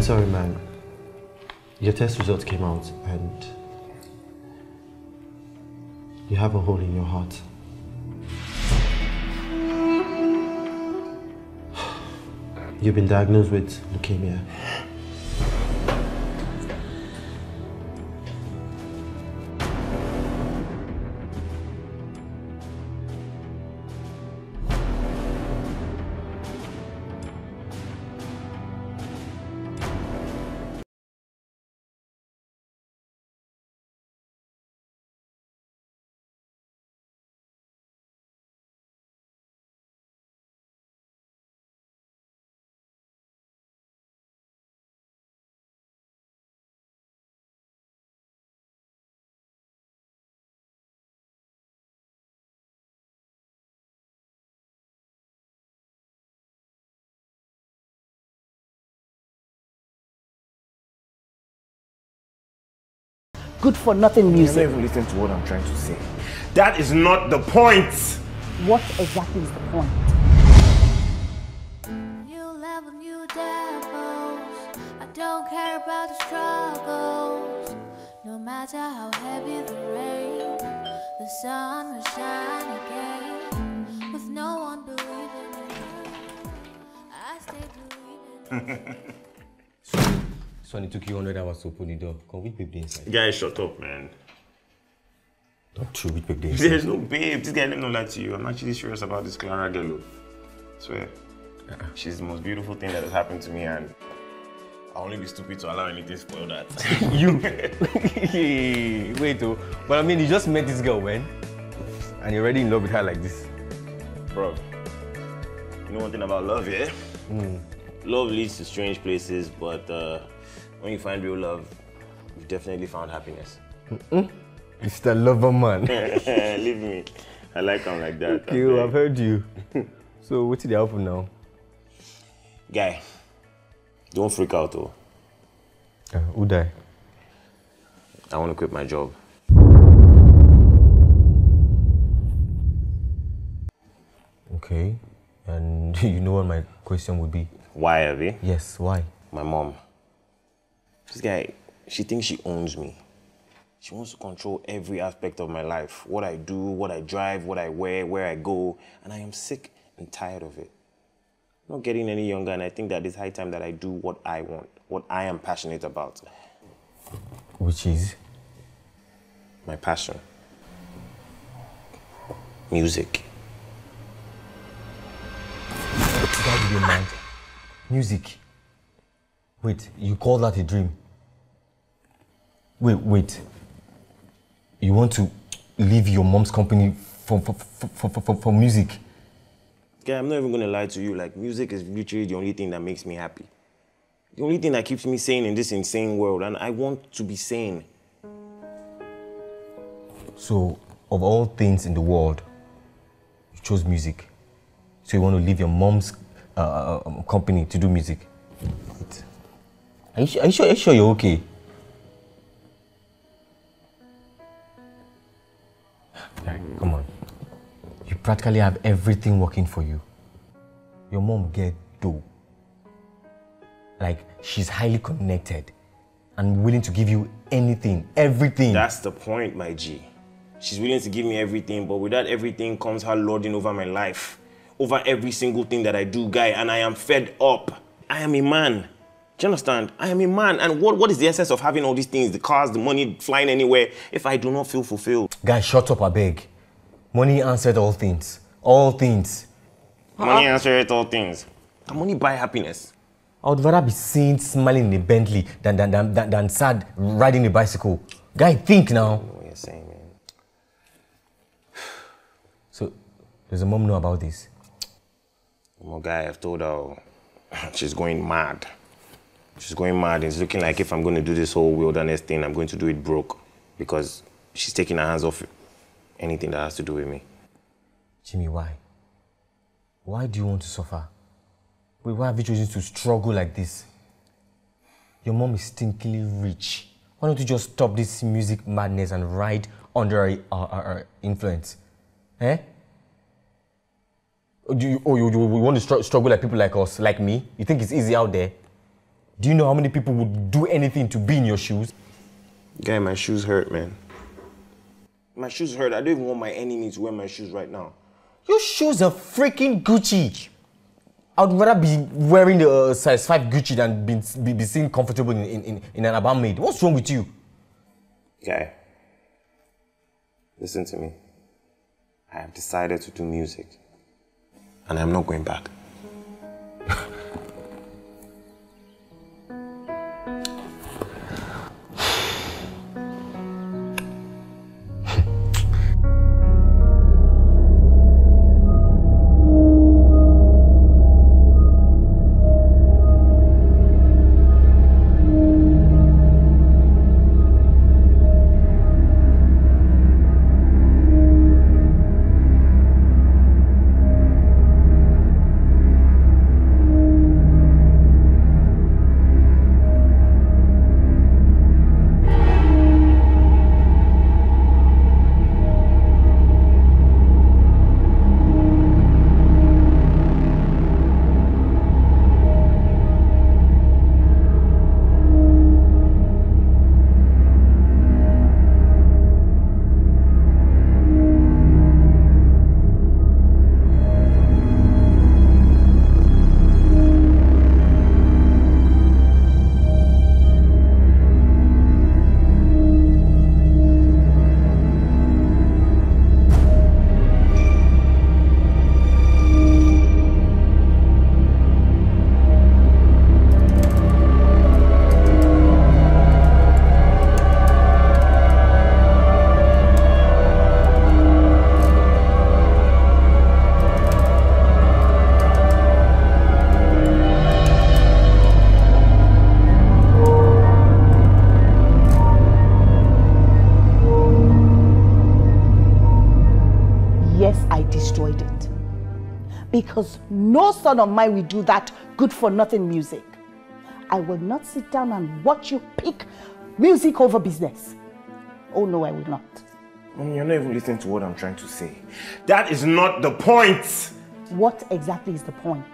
I'm sorry, ma'am. Your test results came out and you have a hole in your heart. You've been diagnosed with leukemia. Good for nothing music. You never even listen to what I'm trying to say. That is not the point. What exactly is the point? New level, new devils. I don't care about the struggles. No matter how heavy the rain, the sun will shine again. With no one believing in I stay believing in Sonny, it took you 100 hours to open the door. Can we babe the inside? Guys, shut up, man. Not true, we babe the inside. There's no babe. This guy, let me not lie to you. I'm actually serious about this Clara Gello. Swear. She's the most beautiful thing that has happened to me, and I'll only be stupid to allow anything spoil that. You? Wait, though. But I mean, you just met this girl, man. And you're already in love with her like this. Bro, you know one thing about love, yeah? Love leads to strange places, but when you find real love, you've definitely found happiness. It's the lover man. Leave me. I like him like that. Okay, well, I've heard you. So what's the album now? Guy, don't freak out though. Who die? I want to quit my job. Okay, and you know what my question would be? Why, Abby? Yes, why? My mom. This guy, she thinks she owns me. She wants to control every aspect of my life. What I do, what I drive, what I wear, where I go. And I am sick and tired of it. I'm not getting any younger, and I think that it's high time that I do what I want, what I am passionate about. Which is? My passion. Music. That would be mad. Music. Wait, you call that a dream? Wait. You want to leave your mom's company for music? Yeah, I'm not even gonna lie to you. Like, music is literally the only thing that makes me happy. The only thing that keeps me sane in this insane world, and I want to be sane. So, of all things in the world, you chose music. So you want to leave your mom's company to do music? Wait. Are you sure you're okay? Come on. You practically have everything working for you. Your mom get dough. Like, she's highly connected and willing to give you anything, everything. That's the point, my G. She's willing to give me everything, but with that everything comes her lording over my life, over every single thing that I do, guy, and I am fed up. I am a man. Do you understand? I am a man. And what is the essence of having all these things? The cars, the money, flying anywhere, if I do not feel fulfilled? Guys, shut up, I beg. Money answered all things. All things. Money answered all things. Can money buy happiness? I would rather be seen smiling in a Bentley than sad riding a bicycle. Guy, think now. I don't know what you're saying, man. So, does the mom know about this? Well, guy, I've told her she's going mad. She's going mad. It's looking like if I'm going to do this whole wilderness thing, I'm going to do it broke, because she's taking her hands off anything that has to do with me. Jimmy, why? Why do you want to suffer? Wait, why have you chosen to struggle like this? Your mom is stinkingly rich. Why don't you just stop this music madness and ride under her influence? Eh? Or you want to struggle like people like us, like me? You think it's easy out there? Do you know how many people would do anything to be in your shoes? Guy, my shoes hurt, man. My shoes hurt. I don't even want my enemy to wear my shoes right now. Your shoes are freaking Gucci. I'd rather be wearing the size 5 Gucci than be seen comfortable in an Abba maid. What's wrong with you? Guy, listen to me. I have decided to do music. And I'm not going back. Because no son of mine will do that good-for-nothing music. I will not sit down and watch you pick music over business. Oh no, I will not. Mommy, you're not even listening to what I'm trying to say. That is not the point! What exactly is the point?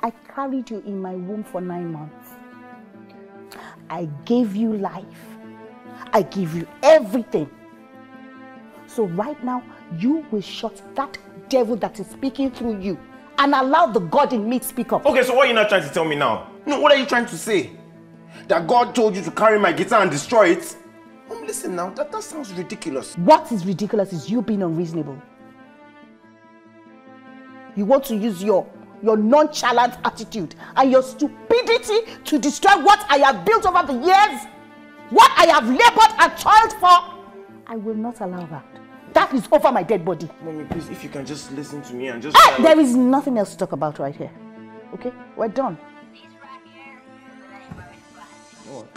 I carried you in my womb for 9 months. I gave you life. I gave you everything. So right now, you will shut that devil that is speaking through you and allow the God in me to speak up. Okay, so what are you not trying to tell me now? No, what are you trying to say? That God told you to carry my guitar and destroy it? Listen now, that sounds ridiculous. What is ridiculous is you being unreasonable. You want to use your nonchalant attitude and your stupidity to destroy what I have built over the years, what I have labored and toiled for. I will not allow that. That is over my dead body. Mommy, please, if you can just listen to me and just... Hey, there is nothing else to talk about right here. Okay? We're done. Oh.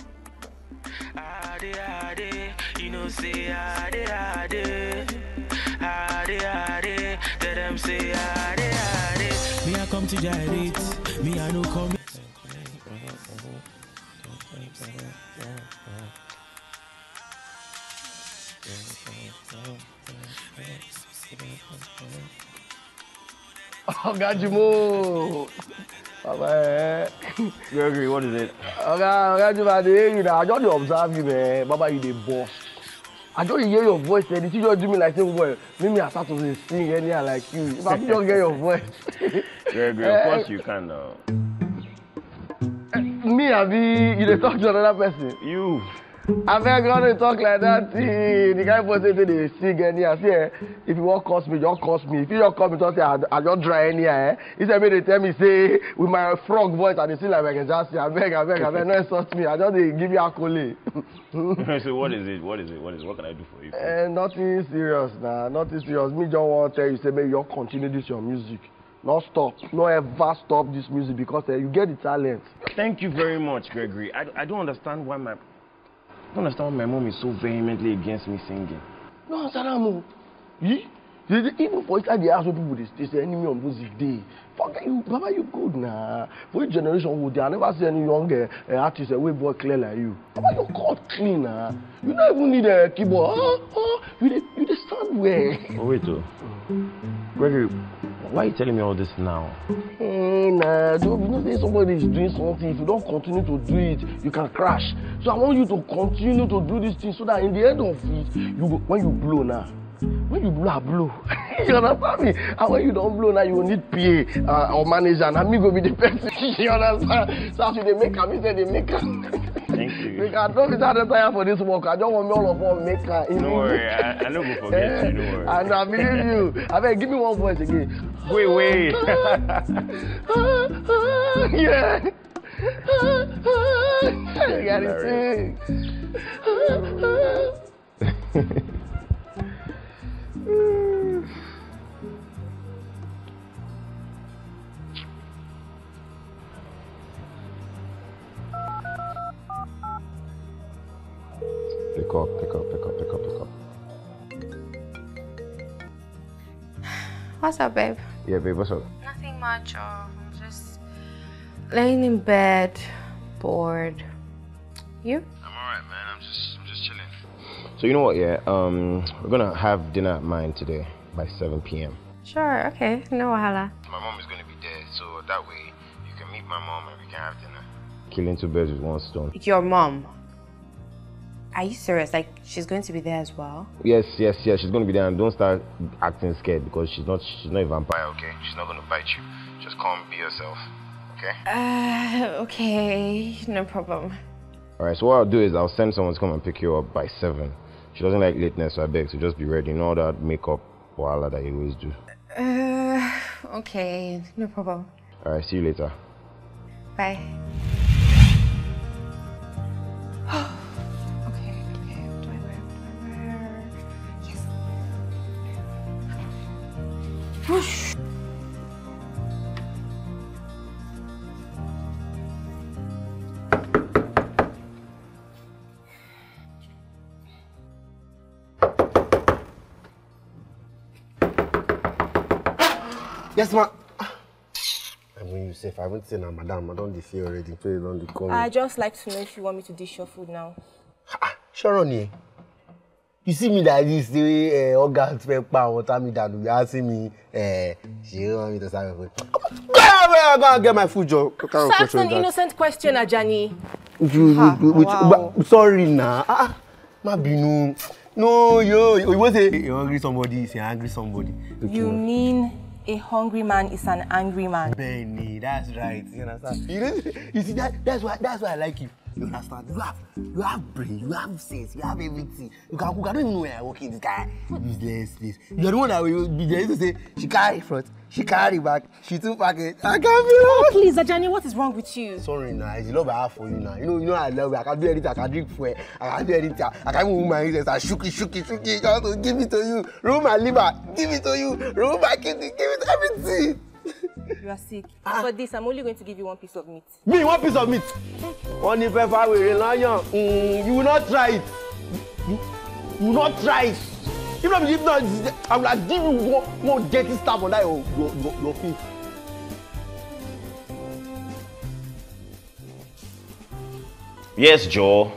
Oga Jumo! Baba, Gregory, what is it? Oga Jumo, I hear you now. I just observe you, man. Baba, you the boss. I just hear your voice, and you just do me like same boy. Maybe I start to sing anyhow like you. If I just hear your voice. Gregory, of course you can now. Me, I be, you dey talk to another person. You. I beg God to talk like that. The guy was saying they sing any. I say, if you want to curse me, just curse me. If you don't curse me, just say, I don't dry any. He said, they tell me, say, with my frog voice, and they sing like I can just say, I beg, no insult me. I just give you a collie. So what is it? What can I do for you? Nothing serious, nah. Nothing serious. Me just want to tell you, say, maybe you continue this, your music. Not stop. No ever stop this music because you get the talent. Thank you very much, Gregory. I don't understand why my mom is so vehemently against me singing. No, Saramu. Even for inside the house where people they say enemy on music day. Fuck you, Baba, you good now. For your generation would I never see any younger artist way more clear like you. Baba, your God clean now. You don't even need a keyboard. You the sound way. Oh wait, Gregory, Why are you telling me all this now? Hey, nah, so if you know that somebody is doing something, if you don't continue to do it, you can crash. So I want you to continue to do this thing so that in the end of it, when you blow now, when you blow, I blow. You understand me? And when you don't blow now, you will need PA or manager, and I'm going to be the person. You understand? So after they make her, me say they make her. Thank you. Because I don't be tired for this work. I don't want me all of them make her. Don't worry, I don't go forget you, don't worry. And I believe you. I mean, give me one voice again. Wait, wait. Yeah. You got it too. Pick up, pick up, pick up, pick up, pick up. What's up, babe? Yeah, babe, what's up? Nothing much. I'm just laying in bed, bored. You? I'm alright, man. I'm just chilling. So you know what? Yeah, we're gonna have dinner at mine today by 7 p.m. Sure. Okay. No wahala. My mom is gonna be there, so that way you can meet my mom and we can have dinner. Killing two birds with one stone. Your mom. Are you serious? Like, she's going to be there as well? Yes, yes, yes. She's going to be there, and don't start acting scared because she's not a vampire, okay? She's not going to bite you. Just come and be yourself, okay? Okay. No problem. All right, so what I'll do is I'll send someone to come and pick you up by 7. She doesn't like lateness, so I beg, so just be ready. You know that makeup voila that you always do. Okay. No problem. All right, see you later. Bye. Whoosh. Yes, ma. And when you say if I won't say now, madam, I don't defeat already. Please don't call me. I just like to know if you want me to dish your food now. Sure, Ronnie. You see me like this, the way all girls spend power, water me down. You asking me, she don't want me to serve my food. I'm gonna get my food, Joe. Such an innocent question, Ajani. Wow. Sorry, nah. Mabinu. No, yo. You want to say you're hungry somebody, is an angry somebody. You mean a hungry man is an angry man? Benny, that's right. You understand? You see, that's why I like you. You understand? You have brain, you have sense, you have everything. You don't even know where I work in this guy. Useless, this. You're the one that will be there to say, she carry front, she carry back, she took back it. I can't be oh, please, Ajani, what is wrong with you? Sorry, nah, it's love I have for you now. You know I love you. I can do anything, I can drink for it, I can do anything. I can move my hands, I shook it. I want to give it to you. Roll my liver, give it to you. Roll my kidney, give it everything. You are sick. For this, I'm only going to give you one piece of meat. Me, one piece of meat? One if I will rely on you will not try it. You will not try it. If not, I will give you one dirty stuff on that your feet. Yes, Joe.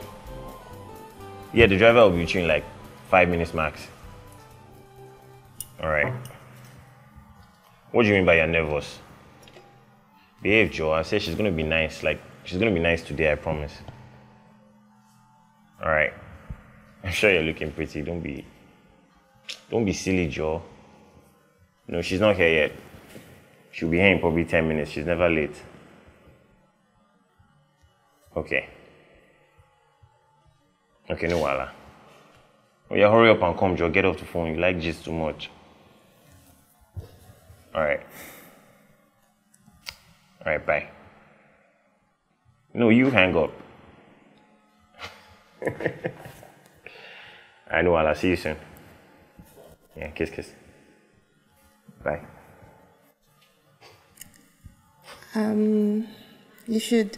Yeah, the driver will be with you in like 5 minutes max. All right. What do you mean by you're nervous? Behave, Joe. I said she's gonna be nice. Like, she's gonna be nice today, I promise. Alright. I'm sure you're looking pretty. Don't be silly, Joe. No, she's not here yet. She'll be here in probably 10 minutes. She's never late. Okay. Okay, no wala. Oh yeah, hurry up and come, Joe. Get off the phone. You like gist too much. All right, bye. No, you hang up. I know, I'll see you soon. Yeah, kiss. Bye. You should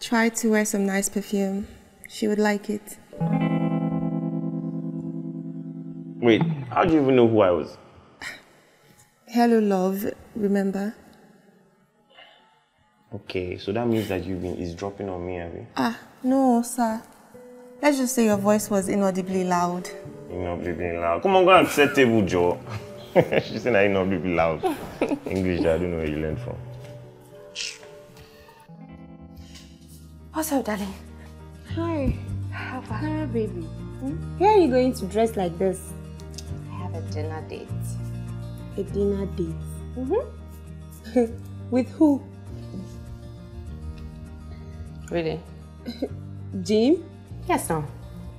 try to wear some nice perfume. She would like it. Wait, how do you even know who I was? Hello, love. Remember? Okay, so that means that you've been eavesdropping on me, have you? No, sir. Let's just say your voice was inaudibly loud. Come on, go and set table, Joe. She said I know people loud. English, I don't know where you learned from. What's up, darling? Hi. Hi, baby. Hmm? Where are you going to dress like this? I have a dinner date. A dinner date? Mm-hmm. With who? Really? Jim? Yes, no.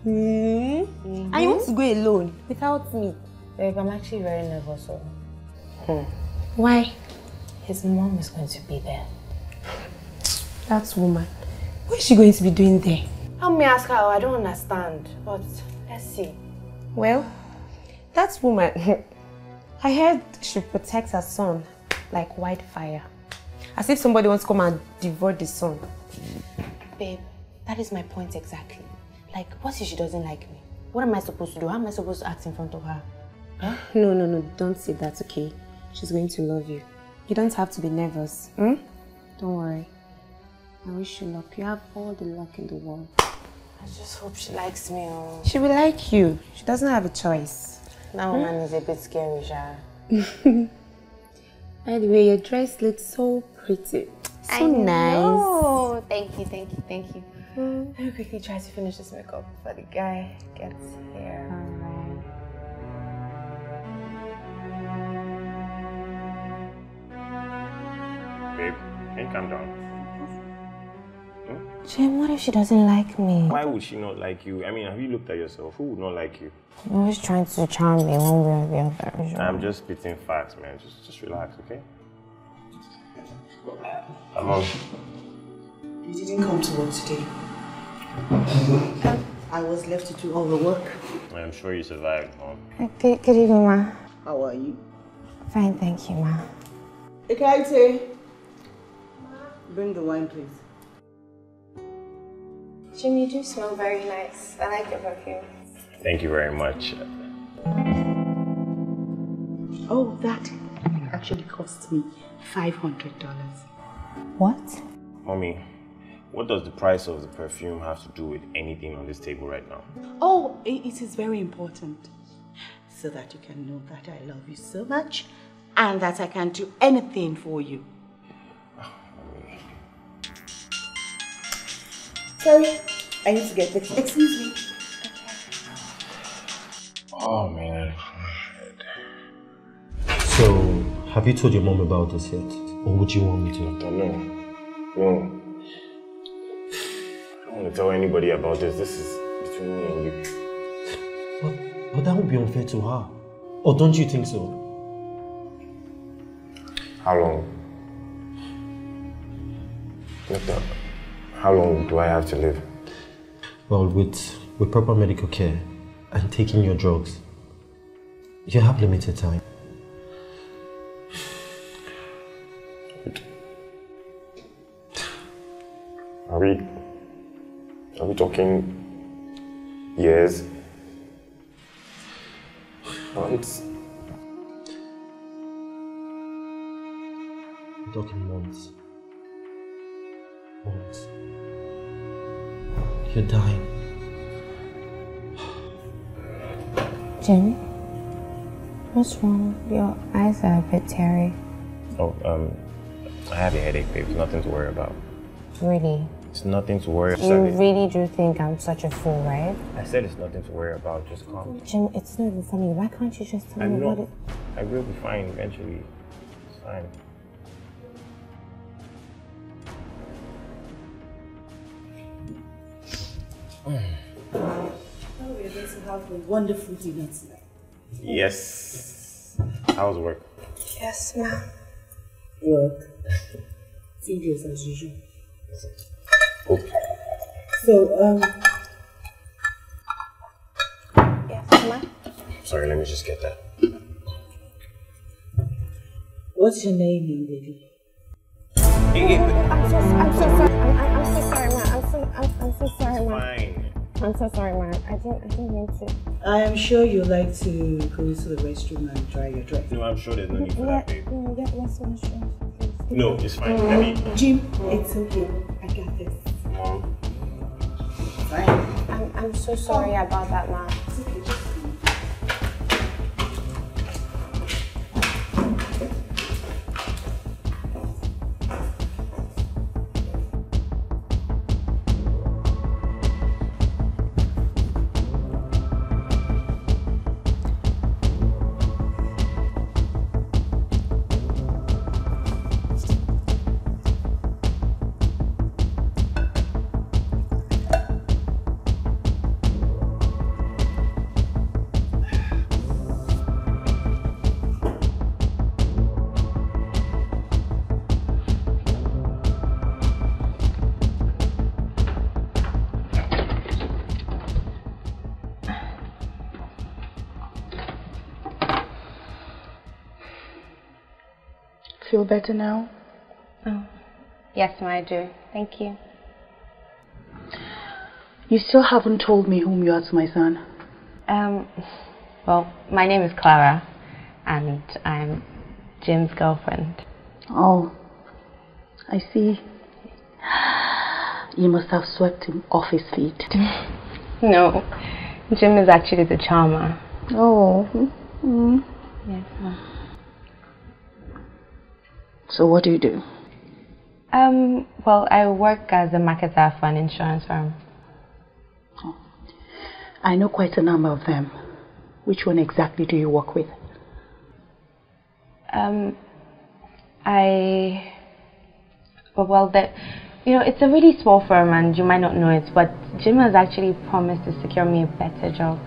Mm. Mm-hmm. I want to go alone, without me. Babe, I'm actually very nervous. So. Hmm. Why? His mom is going to be there. That woman. What is she going to be doing there? Help me ask her, I don't understand. But let's see. Well, that woman, I heard she protects her son like wildfire. As if somebody wants to come and devour the son. Babe, that is my point exactly. Like, what if she doesn't like me? What am I supposed to do? How am I supposed to act in front of her? Huh? No, no, no, don't say that, okay? She's going to love you. You don't have to be nervous. Hmm? Don't worry. I wish you luck. You have all the luck in the world. I just hope she likes me. Or... she will like you. She doesn't have a choice. That woman is a bit scary, Sha. Anyway, your dress looks so pretty. So nice. Oh, thank you, thank you, thank you. Let me quickly try to finish this makeup before the guy gets here. Babe, can you calm down? Hmm? Jim, what if she doesn't like me? Why would she not like you? I mean, have you looked at yourself? Who would not like you? You're always trying to charm me one way or the other. Sure. I'm just spitting facts, man. Just relax, okay? Hello. You didn't come to work today. I was left to do all the work. I'm sure you survived, Mom. Good evening, Ma. How are you? Fine, thank you, Ma. Ekaite, bring the wine, please. Jimmy, you do smell very nice. I like your perfume. Thank you very much. Oh, that actually cost me $500. What? Mommy, what does the price of the perfume have to do with anything on this table right now? Oh, it is very important. So that you can know that I love you so much and that I can do anything for you. Sorry, I need to get this. Excuse me. Oh, man. So, have you told your mom about this yet? Or would you want me to? I know. No. I don't want to tell anybody about this. This is between me and you. But that would be unfair to her. Or don't you think so? How long? Doctor, how long do I have to live? Well, with proper medical care and taking your drugs, you have limited time. Are we talking years? Months? We're talking months. Months. You're dying. Jim, what's wrong? Your eyes are a bit teary. Oh, I have a headache, babe. There's nothing to worry about. Really? It's nothing to worry about. You really do think I'm such a fool, right? I said it's nothing to worry about, just calm. Jim, it's not even funny. Why can't you just tell me about it? I will be fine eventually. It's fine. Well, we are going to have a wonderful dinner tonight. Yes. How's work? Yes, ma'am. Work. Tedious as usual. Oh. So, yes, Ma? Sorry, let me just get that. What's your name, baby? I'm so sorry, Ma. I didn't mean to. I am sure you like to go into the restroom and dry your dress. No, I'm sure there's no need for that, babe. No, it's fine. Jim, it's okay. I got this. Mom. Fine. I'm so sorry about that, Mom. It's okay. feel better now? Oh, yes, I do. Thank you. You still haven't told me whom you are to my son. Well, my name is Clara, and I'm Jim's girlfriend. Oh, I see. You must have swept him off his feet. No, Jim is actually the charmer. Oh. Mm-hmm. Yes. So what do you do? Well, I work as a marketer for an insurance firm. Oh. I know quite a number of them. Which one exactly do you work with? You know, it's a really small firm and you might not know it, but Jim has actually promised to secure me a better job.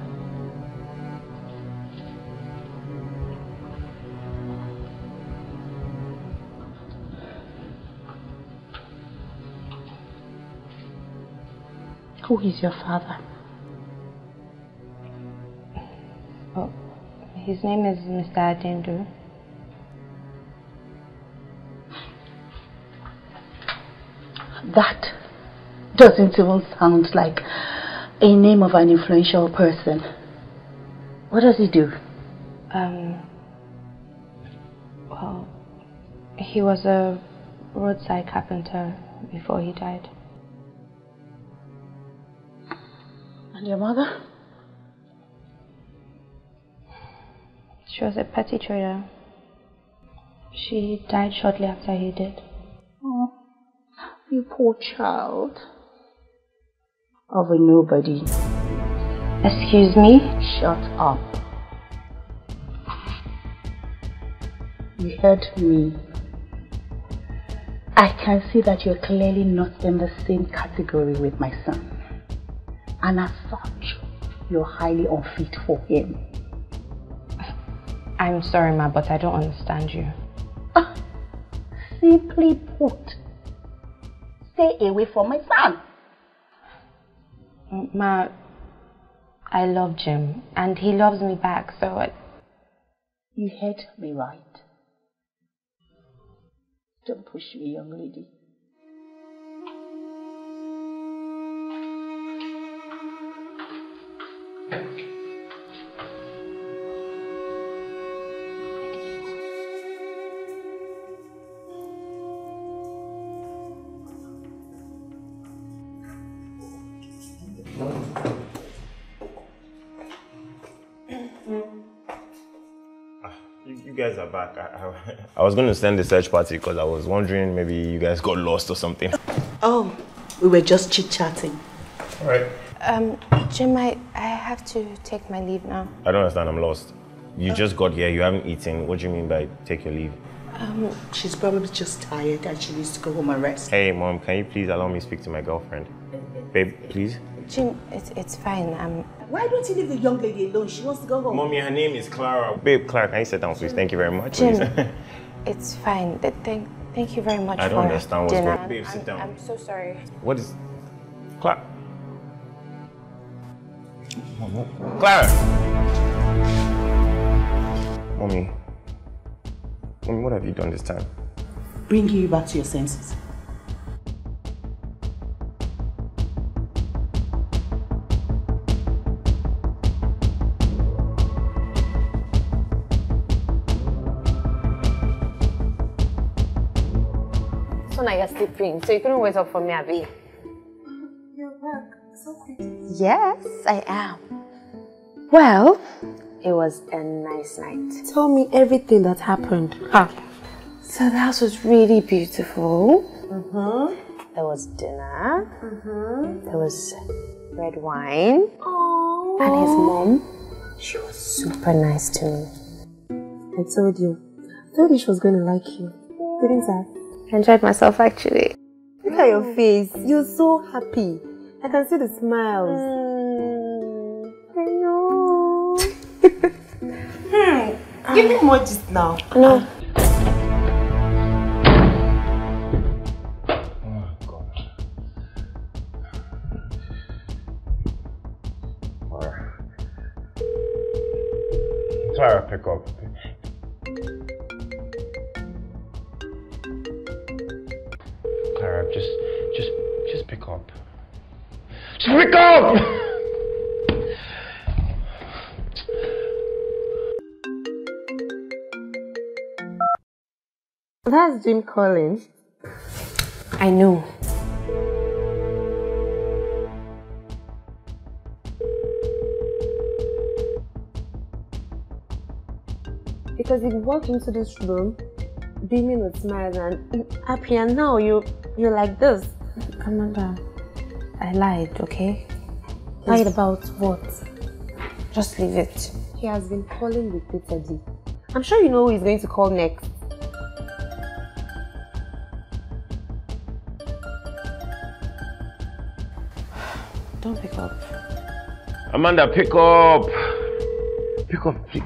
Who is your father? Oh, his name is Mr. Adendu. That doesn't even sound like a name of an influential person. What does he do? Well, he was a roadside carpenter before he died. And your mother? She was a petty trader. She died shortly after he did. Oh. You poor child of a nobody. Excuse me? Shut up. You heard me. I can see that you're clearly not in the same category with my son. And as such, you're highly unfit for him. I'm sorry, ma, but I don't understand you. Simply put, stay away from my son. Ma, I love Jim and he loves me back, so I... You heard me right. Don't push me, young lady. Back. I was going to send the search party because I was wondering maybe you guys got lost or something. Oh, we were just chit-chatting. All right. Jim, I have to take my leave now. I don't understand. I'm lost. You just got here. You haven't eaten. What do you mean by take your leave? She's probably just tired and she needs to go home and rest. Hey, Mom, can you please allow me to speak to my girlfriend? Babe, please. Jim, it's fine. Why don't you leave the young lady alone? She wants to go home. Mommy, her name is Clara. Babe, Clara, can you sit down, please? Thank you very much. Jim, it's fine. Thank you very much for dinner. I don't understand what's going on. Babe, sit down. I'm so sorry. What is... Clara? Clara! Mommy. Mommy, what have you done this time? Bringing you back to your senses. Sleeping, so you couldn't wait up for me, Abby. You're back so quickly. Yes, I am. Well, it was a nice night. Tell me everything that happened. So the house was really beautiful. Mm-hmm. There was dinner. Mm-hmm. There was red wine. Aww. And his mom, she was super nice to me. I told you. I thought she was going to like you, didn't I? I enjoyed myself actually. Look at your face. You're so happy. I can see the smiles. I know. Give me more just now. No. Oh God. Clara, pick up. crap, just pick up. Just pick up! That's Jim calling. I know. Because you walked into this room, beaming with smiles and happy, and now you're like this. Amanda, I lied, okay? Lied about what? Just leave it. He has been calling repeatedly. I'm sure you know who he's going to call next. Don't pick up. Amanda, pick up! Pick up, please.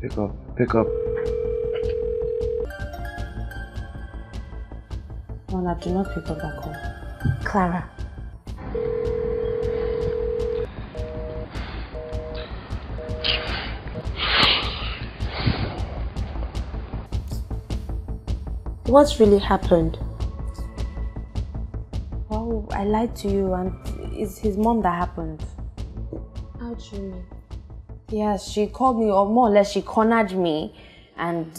Pick up, pick up. Mona, do not pick up that call. Clara. What's really happened? Oh, I lied to you, and it's his mom that happened. How do you mean? Yes, she called me, or more or less she cornered me, and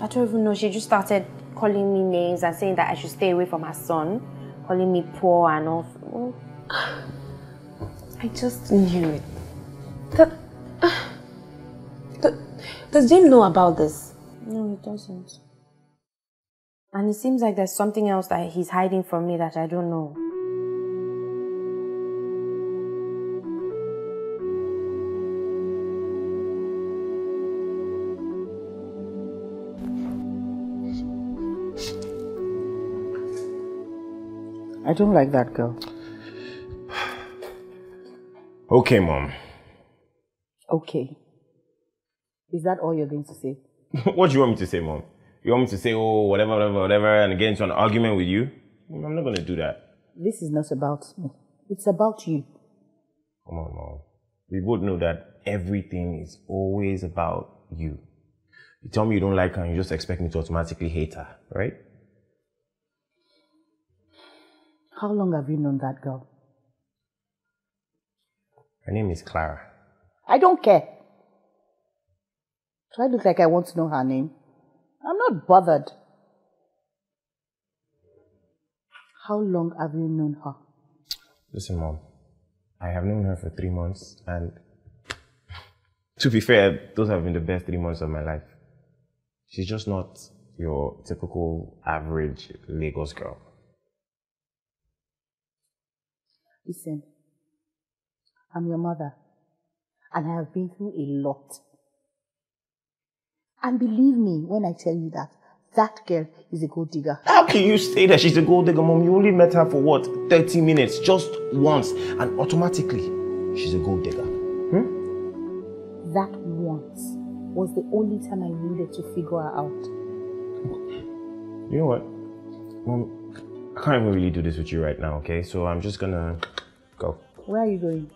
I don't even know, she just started calling me names and saying that I should stay away from her son, calling me poor and all. Oh. I just knew it. Does Jim know about this? No, he doesn't. And it seems like there's something else that he's hiding from me that I don't know. I don't like that girl. Okay, Mom. Okay. Is that all you're going to say? What do you want me to say, Mom? You want me to say, oh, whatever, whatever, whatever, and get into an argument with you? I'm not going to do that. This is not about me. It's about you. Come on, Mom. We both know that everything is always about you. You tell me you don't like her and you just expect me to automatically hate her, right? How long have you known that girl? Her name is Clara. I don't care. Do I look like I want to know her name? I'm not bothered. How long have you known her? Listen, Mom. I have known her for 3 months, and to be fair, those have been the best 3 months of my life. She's just not your typical average Lagos girl. Listen, I'm your mother, and I have been through a lot. And believe me when I tell you that, that girl is a gold digger. How can you say that she's a gold digger, Mom? You only met her for what, 30 minutes, just once, and automatically, she's a gold digger. Hmm? That once was the only time I needed to figure her out. You know what, Mom? I can't even really do this with you right now, okay? So I'm just gonna go. Where are you going?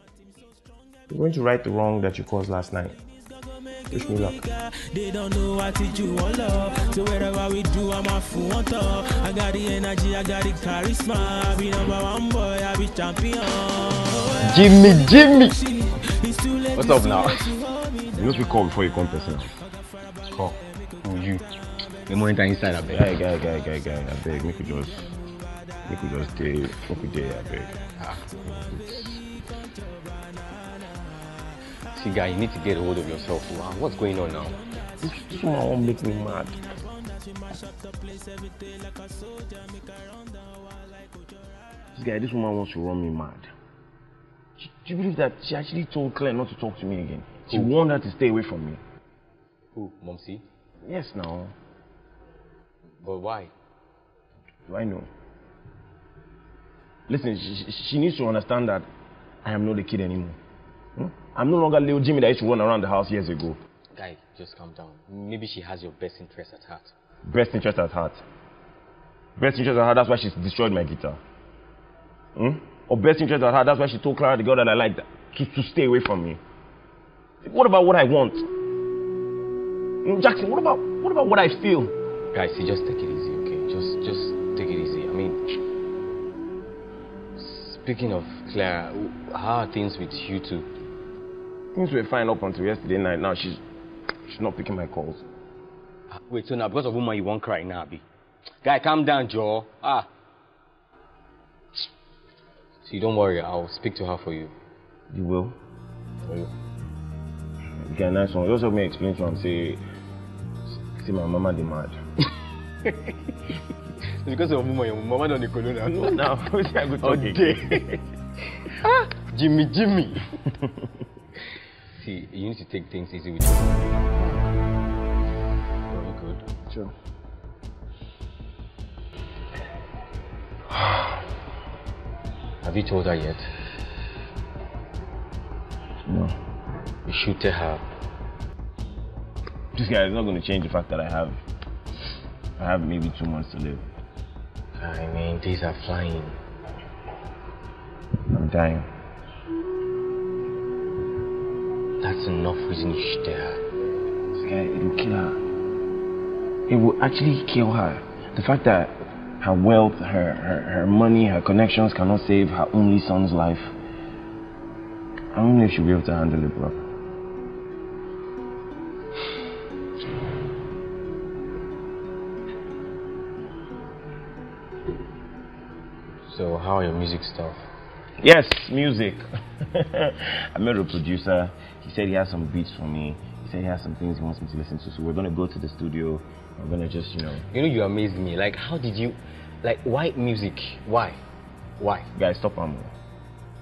I'm going to right the wrong that you caused last night. Wish me luck. They don't know what to do, so wherever we do, I'm a fool on top. I got the energy, I got the charisma. I be number one boy, I be champion. Jimmy, Jimmy! What's up now? You must be called before you come personal. Call. Who you? The monitor inside, I beg. Guy, I beg. Make it just. Make we just stay, fuck with day, I beg. Ah. See, guy, you need to get a hold of yourself. Wow, what's going on now? This one won't make me mad. This guy, this woman wants to run me mad. Do you believe that she actually told Claire not to talk to me again? She warned her to stay away from me. Who, Momsi? Yes, now. But why? Do I know? Listen, she needs to understand that I am not a kid anymore. Hmm? I'm no longer little Jimmy that used to run around the house years ago. Guy, just calm down. Maybe she has your best interest at heart. Best interest at heart? Best interest at heart, that's why she's destroyed my guitar. Hmm? Or best interest at heart, that's why she told Clara, the girl that I liked, to stay away from me. What about what I want? Jackson, what about what I feel? Guys, see, just take it easy, okay? Just take it easy. I mean... Speaking of Clara, how are things with you two? Things were fine up until yesterday night. Now she's not picking my calls. Wait, so now because of woman you won't cry now, Abi? Guy, calm down, Joe. See, don't worry. I'll speak to her for you. You will? For you. Okay, nice one. You also help me explain to her and say my mama dey mad. It's because of mama. Your mama don't need corona. No, now. I go talk again. Jimmy. See, you need to take things easy with you. Very good. Sure. Have you told her yet? No. You should tell her. This guy is not going to change the fact that I have maybe 2 months to live. I mean, days are flying. I'm dying. That's enough reason you should tell her. This guy, it will kill her. It will actually kill her. The fact that her wealth, her money, her connections cannot save her only son's life. I don't know if she'll be able to handle it, bro. So, how are your music stuff? Yes, music. I met a producer. He said he has some beats for me. He said he has some things he wants me to listen to. So we're gonna go to the studio. I'm gonna just, you amazed me. Like, how did you, like, why music? Why? Guys, stop, Amor.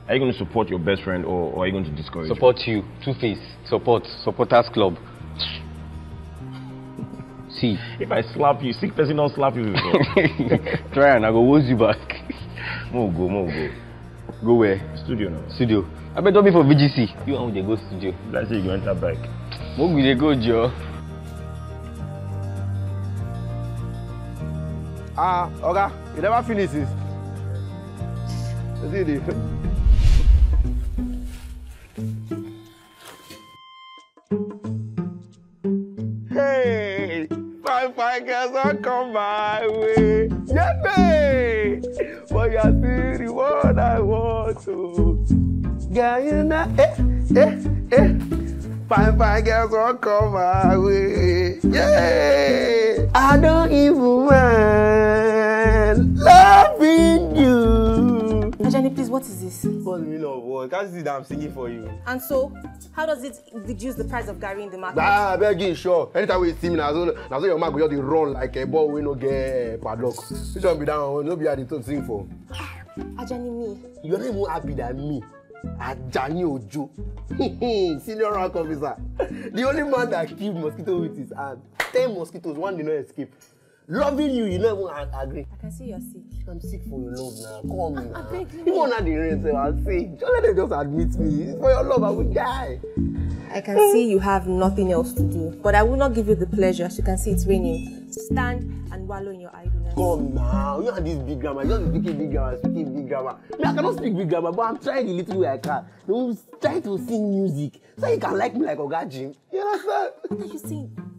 Are you gonna support your best friend or are you going to discourage? Support you, Two-Face. Supporters club. See, if I slap you, sick person don't slap you before. Try and I go woozy you back. Move go. Go where? Studio now. Studio. I bet don't be for VGC. You want me to go studio? That's it. You enter back. Move we go, Joe. Okay. You never finish this. See the. Hey, my girls don't come my way. Yeah, but you're still the one I want to. Girl, you know, my girls don't come my way. Yeah, I don't even mind loving you. Ajani, please, what is this? What do you mean of what? Can't see that I'm singing for you. And so, how does it reduce the price of Gary in the market? Ah, begging, sure. Anytime we see me, now your mark will just run like a ball we no get padlock. Which one be down? No be at the top sing for. Ajani, me. You're not even happy than me. Ajani Ojo. Senior rank officer. The only man that killed mosquito with his hand. 10 mosquitoes, one did not escape. Loving you, you never agree. I can see you're sick. I'm sick for your love now. Come on. I beg you. Even on the race, I'm sick. Don't let them just admit me. It's for your love, I will die. I can see you have nothing else to do, but I will not give you the pleasure. As you can see, it's raining. Stand and wallow in your idleness. Come now. You know this big grammar. You're just speaking big grammar. Me, I cannot speak big grammar, but I'm trying the little way I can. They will try to sing music so you can like me like Oga Jim. You understand? What are you saying?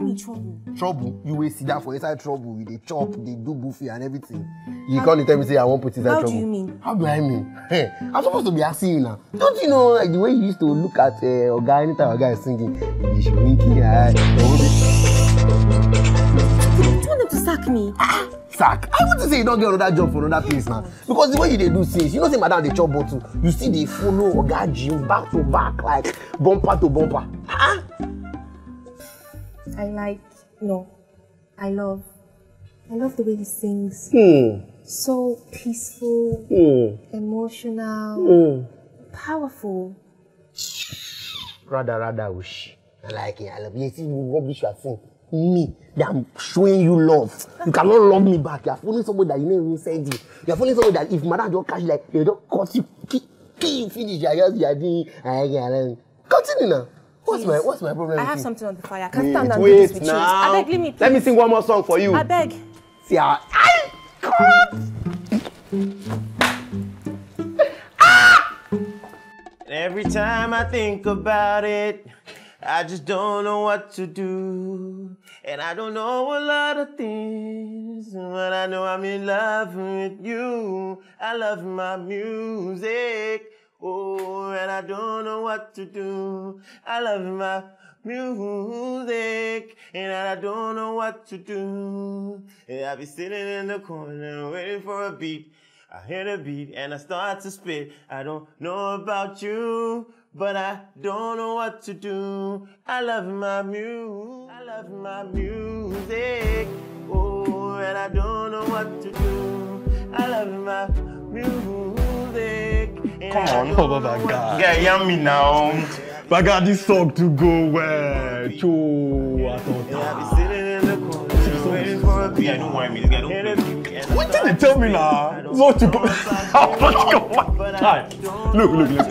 Me trouble. Trouble? You will see that for inside trouble. They chop, they do buffet and everything. You can't tell me say I won't put inside trouble. How do you mean? How do I mean? Hey, I'm supposed to be asking you now. Don't you know like the way you used to look at a guy anytime a guy is singing? He's winking eye. Do you want them to sack me? Sack? I want to say you don't get another job for another place now. Because the way you do things, you know say madam they chop bottle. You see they follow Oga Jim back to back like bumper to bumper. I love the way he sings. So peaceful, emotional, powerful. Rather wish. I like it. I love you. See, what wish you are saying? Me, that I'm showing you love. You cannot love me back. You are following somebody that you never even said you. You are following somebody that if madam don't catch you, like they don't cut you, kill you, finish. I just continue now. What's my problem? I have something on the fire. I can't stand and do this with you. I beg, leave me, please. Let me sing one more song for you. I beg. See how I crap. Every time I think about it, I just don't know what to do. And I don't know a lot of things, but I know I'm in love with you. I love my music. Oh, and I don't know what to do. I love my music, and I don't know what to do. And I be sitting in the corner waiting for a beat. I hear the beat and I start to spit. I don't know about you, but I don't know what to do. I love my music. I love my music. Oh, and I don't know what to do. I love my music. Come on, over that guy. Yeah, hear me now. But I got this song to go where? Choo, I thought. Yeah, don't worry me. This guy don't play me. What did they tell me now? Not to put. Look. Let me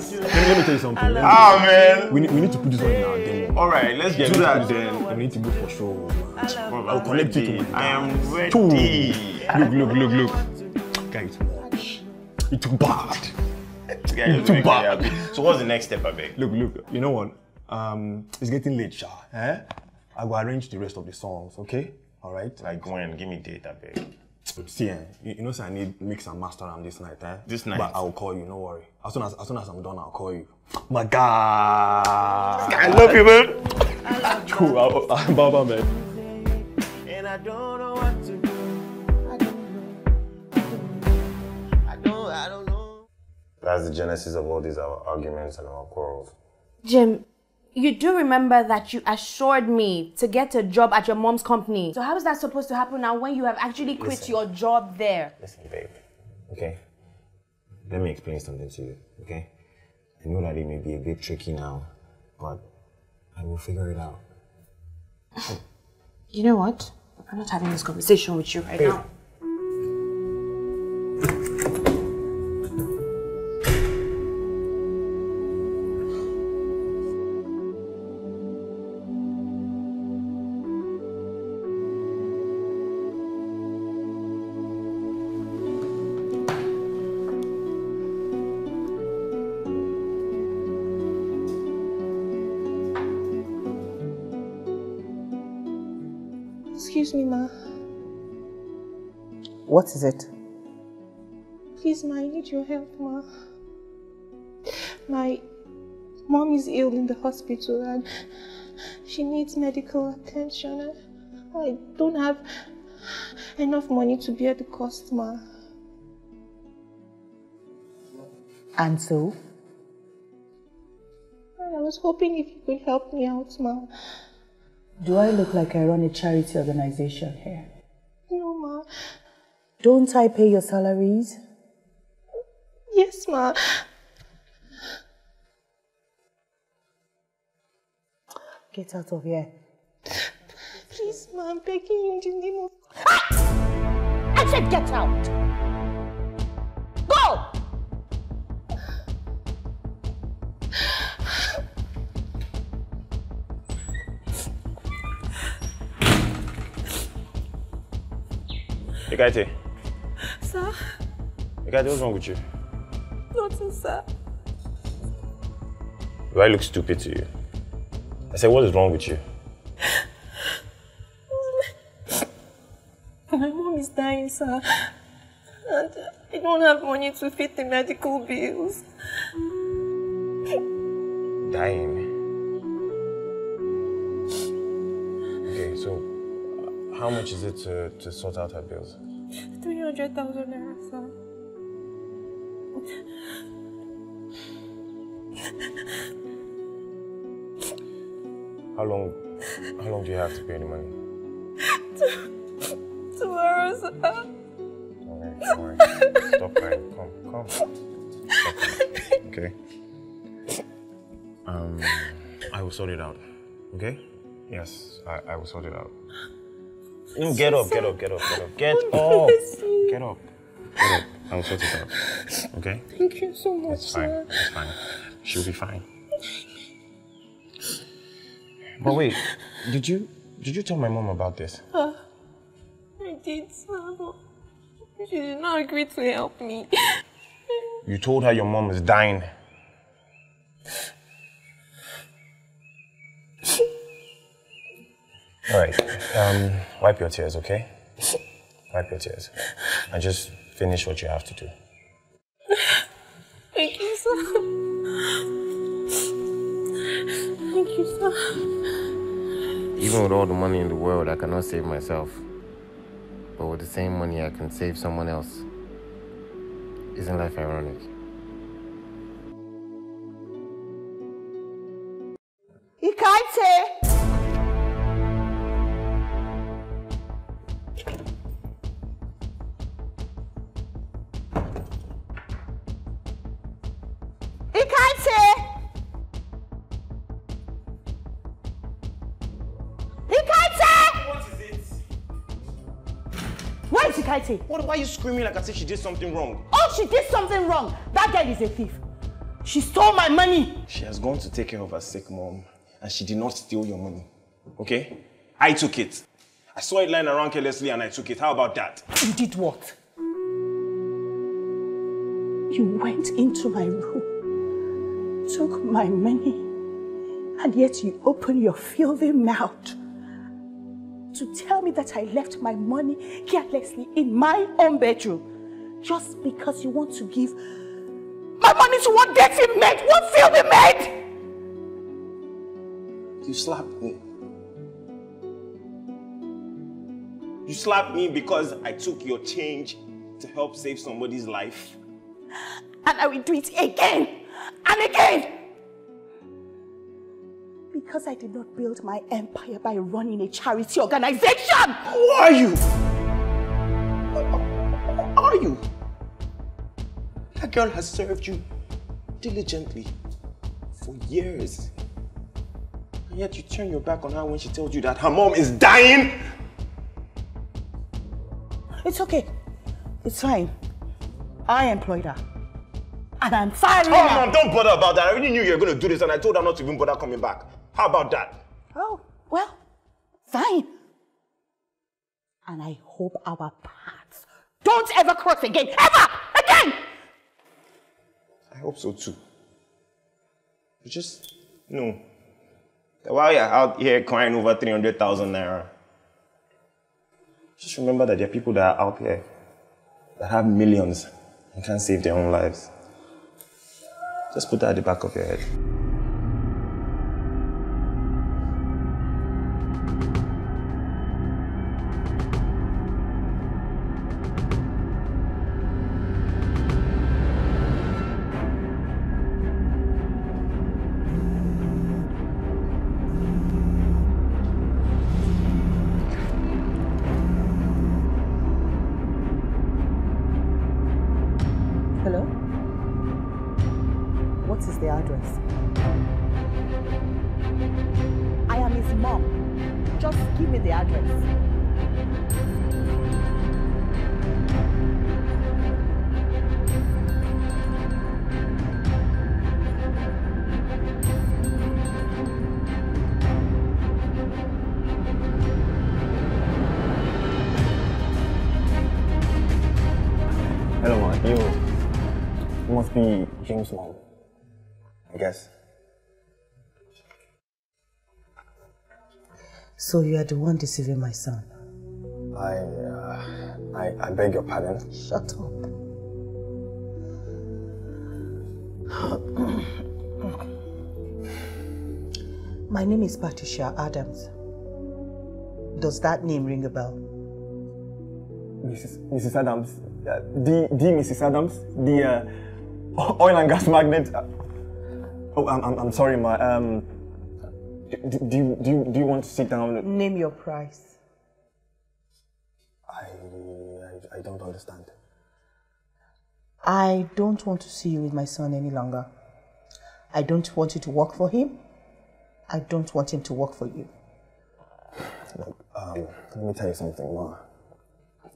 tell you something. Ah, man. We need to put this on now. Then. All right, let's get to that then. We need to go for show. I'll connect you to it. I am ready. Look. Guys, it's bad. It's too bad. So what's the next step, I beg? Look. You know what? It's getting late, Sha. Eh? I will arrange the rest of the songs, okay? All right. Like when? Give me date, I beg. See, you know, so I need mix and master on this night, eh? This night. But I'll call you. No worry. As soon as I'm done, I'll call you. My God. I love you, man. True. I'm Baba, man. And I don't know what to do. I don't know. That's the genesis of all these our arguments and our quarrels. Jim, you do remember that you assured me to get a job at your mom's company. So how is that supposed to happen now when you have actually quit your job there? Listen, babe, okay? Let me explain something to you, okay? I know that it may be a bit tricky now, but I will figure it out. You know what? I'm not having this conversation with you right now. Excuse me, ma. What is it? Please, ma, I need your help, ma. My mom is ill in the hospital and she needs medical attention. I don't have enough money to bear the cost, ma. And so? I was hoping if you could help me out, ma. Do I look like I run a charity organization here? No, ma. Don't I pay your salaries? Yes, ma. Get out of here. Please, ma, I'm begging you in the name of... Ah! I said get out! Go! Ekate. Sir? Ekate, what's wrong with you? Nothing, sir. Do I look stupid to you? I said, what is wrong with you? My mom is dying, sir. And I don't have money to fit the medical bills. Dying? Okay, so... how much is it to sort out her bills? 300,000 naira, sir. How long do you have to pay the money? Tomorrow, sir. All right. Stop crying. Come. Stop crying. Okay. I will sort it out. Okay? Yes, I will sort it out. No, get up. I'll sort it out. Okay? Thank you so much. It's fine. She'll be fine. But wait, did you tell my mom about this? I did, sir. She did not agree to help me. You told her your mom is dying. All right. Wipe your tears, okay? Wipe your tears. And just finish what you have to do. Thank you, sir. Thank you, sir. Even with all the money in the world, I cannot save myself. But with the same money, I can save someone else. Isn't life ironic? Ikate! Why are you screaming like I said she did something wrong? Oh, she did something wrong. That girl is a thief. She stole my money. She has gone to take care of her sick mom, and she did not steal your money. Okay? I took it. I saw it lying around carelessly, and I took it. How about that? You did what? You went into my room, took my money, and yet you opened your filthy mouth to tell me that I left my money carelessly in my own bedroom just because you want to give my money to one dirty maid, one filthy maid! You slapped me. You slapped me because I took your change to help save somebody's life. And I will do it again and again! Because I did not build my empire by running a charity organization! Who are you? Who are you? That girl has served you diligently for years. And yet you turn your back on her when she tells you that her mom is dying! It's okay. It's fine. I employed her. And I'm fine with her. Oh, no, don't bother about that. I already knew you were going to do this, and I told her not to even bother coming back. How about that? Oh, well, fine. And I hope our paths don't ever cross again. Ever! Again! I hope so too. You just, no. While you're out here crying over 300,000 naira, just remember that there are people that are out here that have millions and can't save their own lives. Just put that at the back of your head. Mom, I guess. So you are the one deceiving my son? I beg your pardon. Shut up. My name is Patricia Adams. Does that name ring a bell? Mrs. Adams, the Mrs. Adams, the oil and gas magnet. Oh, I'm sorry, ma. Do you want to sit down? Name your price. I don't understand. I don't want to see you with my son any longer. I don't want you to work for him. I don't want him to work for you. Look, let me tell you something, ma.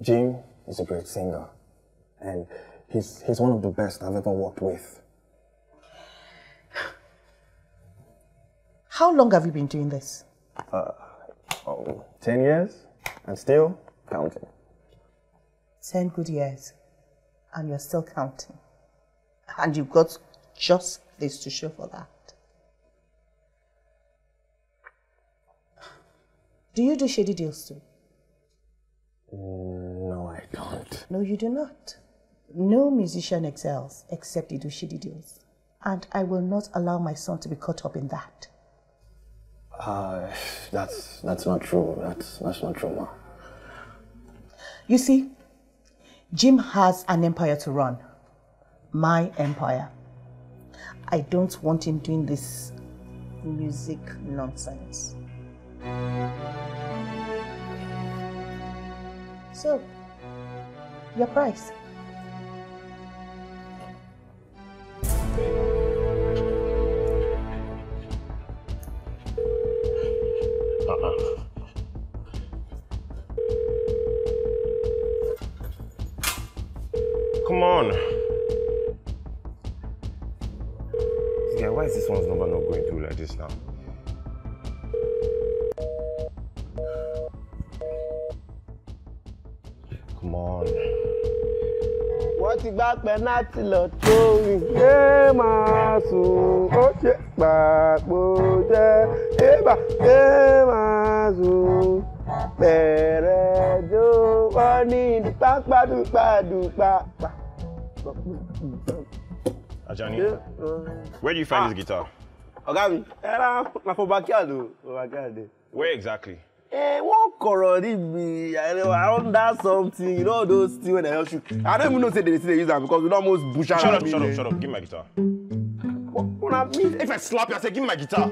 Jim is a great singer, and he's one of the best I've ever worked with. How long have you been doing this? 10 years, and still counting. 10 good years, and you're still counting. And you've got just this to show for that. Do you do shady deals too? No, I don't. No, you do not. No musician excels except you do shady deals. And I will not allow my son to be caught up in that. That's not true. That's not true, Ma. You see, Jim has an empire to run. My empire. I don't want him doing this music nonsense. So, your price. Come on. Yeah, why is this one's number not going through like this now? Come on. What is that penalty lot? Ajani, where do you find this guitar? Where exactly? Hey, what corroded me? I under something, you know those things when they help you. I don't even know say they use them because we almost bush out. Shut up, give me my guitar. What if I slap you, I say give me my guitar.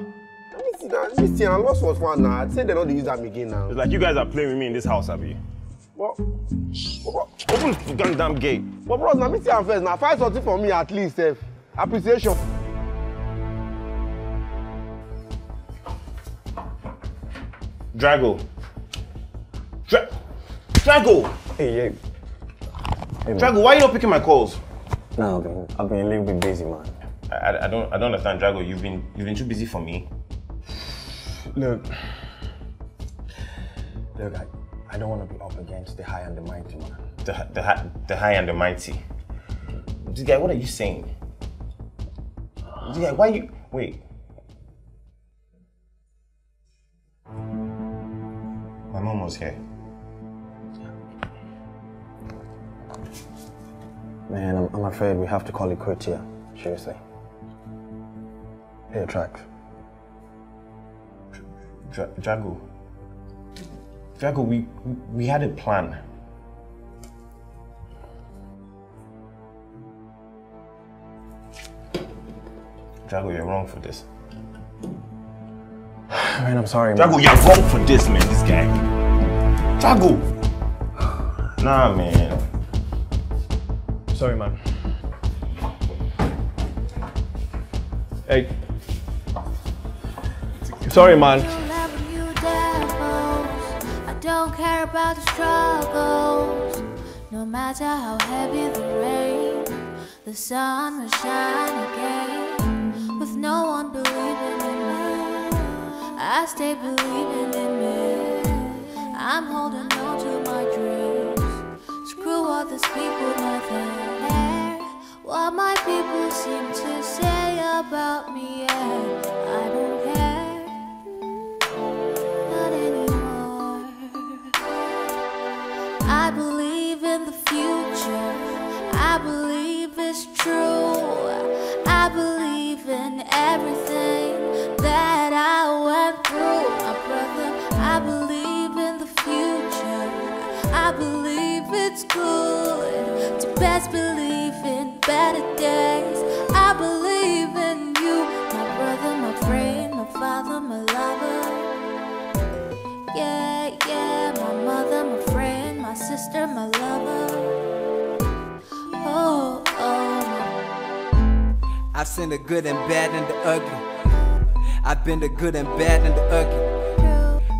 Let me see, I lost one now. I'd say they don't use them again now. It's like you guys are playing with me in this house, Abi. What? Open the goddamn gate. But bros, let me see them first now. Find something for me at least, appreciation. Drago! Hey, Drago, why are you not picking my calls? No, I've been a little bit busy, man. I don't understand, Drago. You've been too busy for me. Look, I don't want to be up against the high and the mighty, man. The high and the mighty. This guy, what are you saying? This guy, why are you wait? My mom was here. Man, I'm afraid we have to call it quits here. Seriously. Play a track. Drago, we had a plan. Drago, you're wrong for this. Man, I'm sorry, man. Drago, you're wrong for this, man, this guy. Drago! Nah, man. Sorry, man. Hey. Sorry, man. I don't care about the struggles. No matter how heavy the rain, the sun will shine again. With no one believing in me, I stay believing in me. I'm holding on to my dreams. Screw all these people, nothing there. What my people seem to say about me, yeah, I don't care, not anymore. I believe in the future. I believe it's true. I believe in everything that I went through, my brother. I believe in the future. I believe it's good to best believe in better days. I believe in you, my brother, my friend, my father, my lover. Yeah, my mother, my friend, my sister, my lover. Oh. I've seen the good and bad and the ugly. I've been the good and bad and the ugly.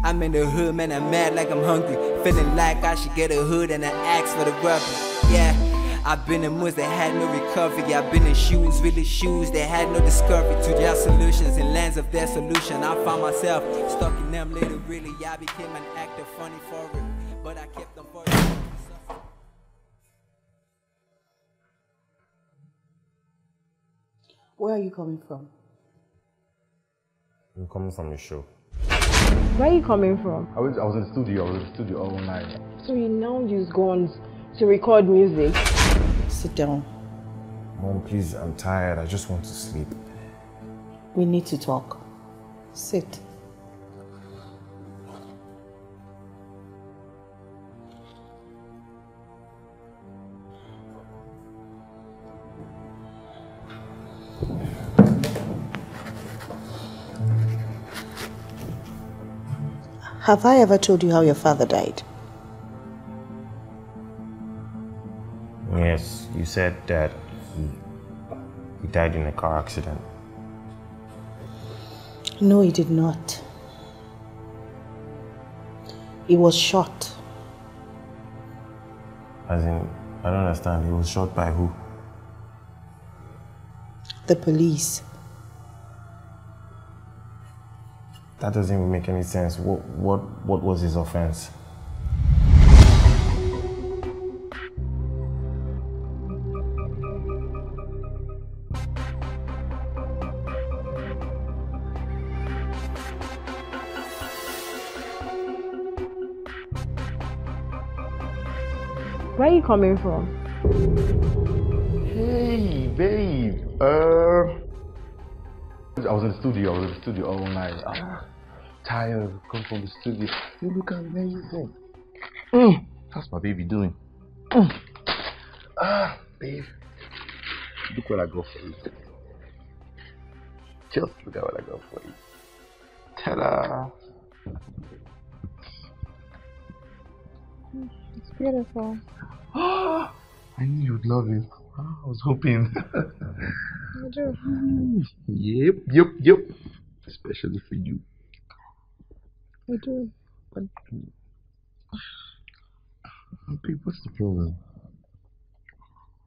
I'm in the hood, man, I'm mad like I'm hungry. Feeling like I should get a hood and I ask for the rubber. Yeah, I've been in moods that had no recovery. I've been in shoes, really shoes, that had no discovery. To their solutions and lands of their solution. I found myself stuck in them later, really. I became an actor, funny for it, but I kept them for it. Where are you coming from? I'm coming from your show. Where are you coming from? I was in the studio. I was in the studio all night. So you now use guns to record music? Sit down. Mom, please, I'm tired. I just want to sleep. We need to talk. Sit. Have I ever told you how your father died? Yes, you said that he died in a car accident. No, he did not. He was shot. As in, I don't understand. He was shot by who? The police. That doesn't even make any sense. What was his offense? Where are you coming from? Hey, babe. I was in the studio. I was in the studio all night. I'm tired. Come from the studio. You look amazing. How's my baby doing? Ah, babe. Look what I got for you. Just look at what I got for you. Ta-da! It's beautiful. I knew you'd love it. I was hoping. I do. Yep. Especially for you. I do. Babe, what's the problem?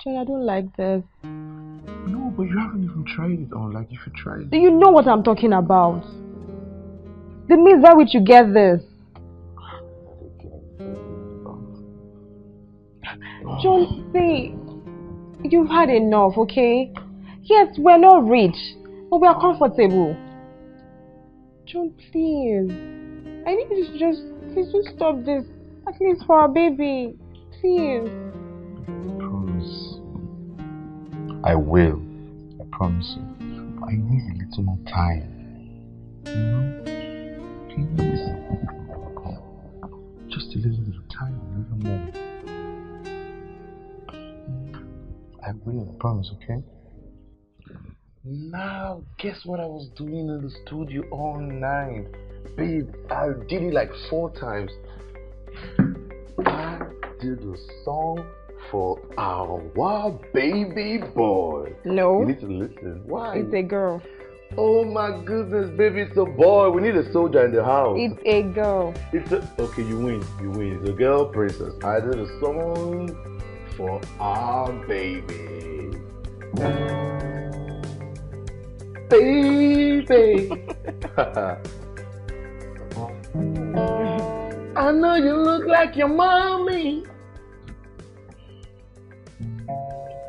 John, I don't like this. No, but you haven't even tried it on. Like, if you tried it. Do you know what I'm talking about? The means by which you get this. John, see. You've had enough, okay? Yes, we're not rich, but we are comfortable. John, please. I need you to just stop this. At least for our baby. Please. I promise. I will. I promise you. I need a little more time. You know? Please. Just a little bit of time, a little more. I will, I promise, okay? Now, guess what I was doing in the studio all night? Babe, I did it like 4 times. I did a song for our baby boy. No. You need to listen. Why? It's a girl. Oh my goodness, baby, it's a boy. We need a soldier in the house. It's a girl. Okay, you win. You win. It's a girl princess. I did a song for our baby. Baby. I know you look like your mommy.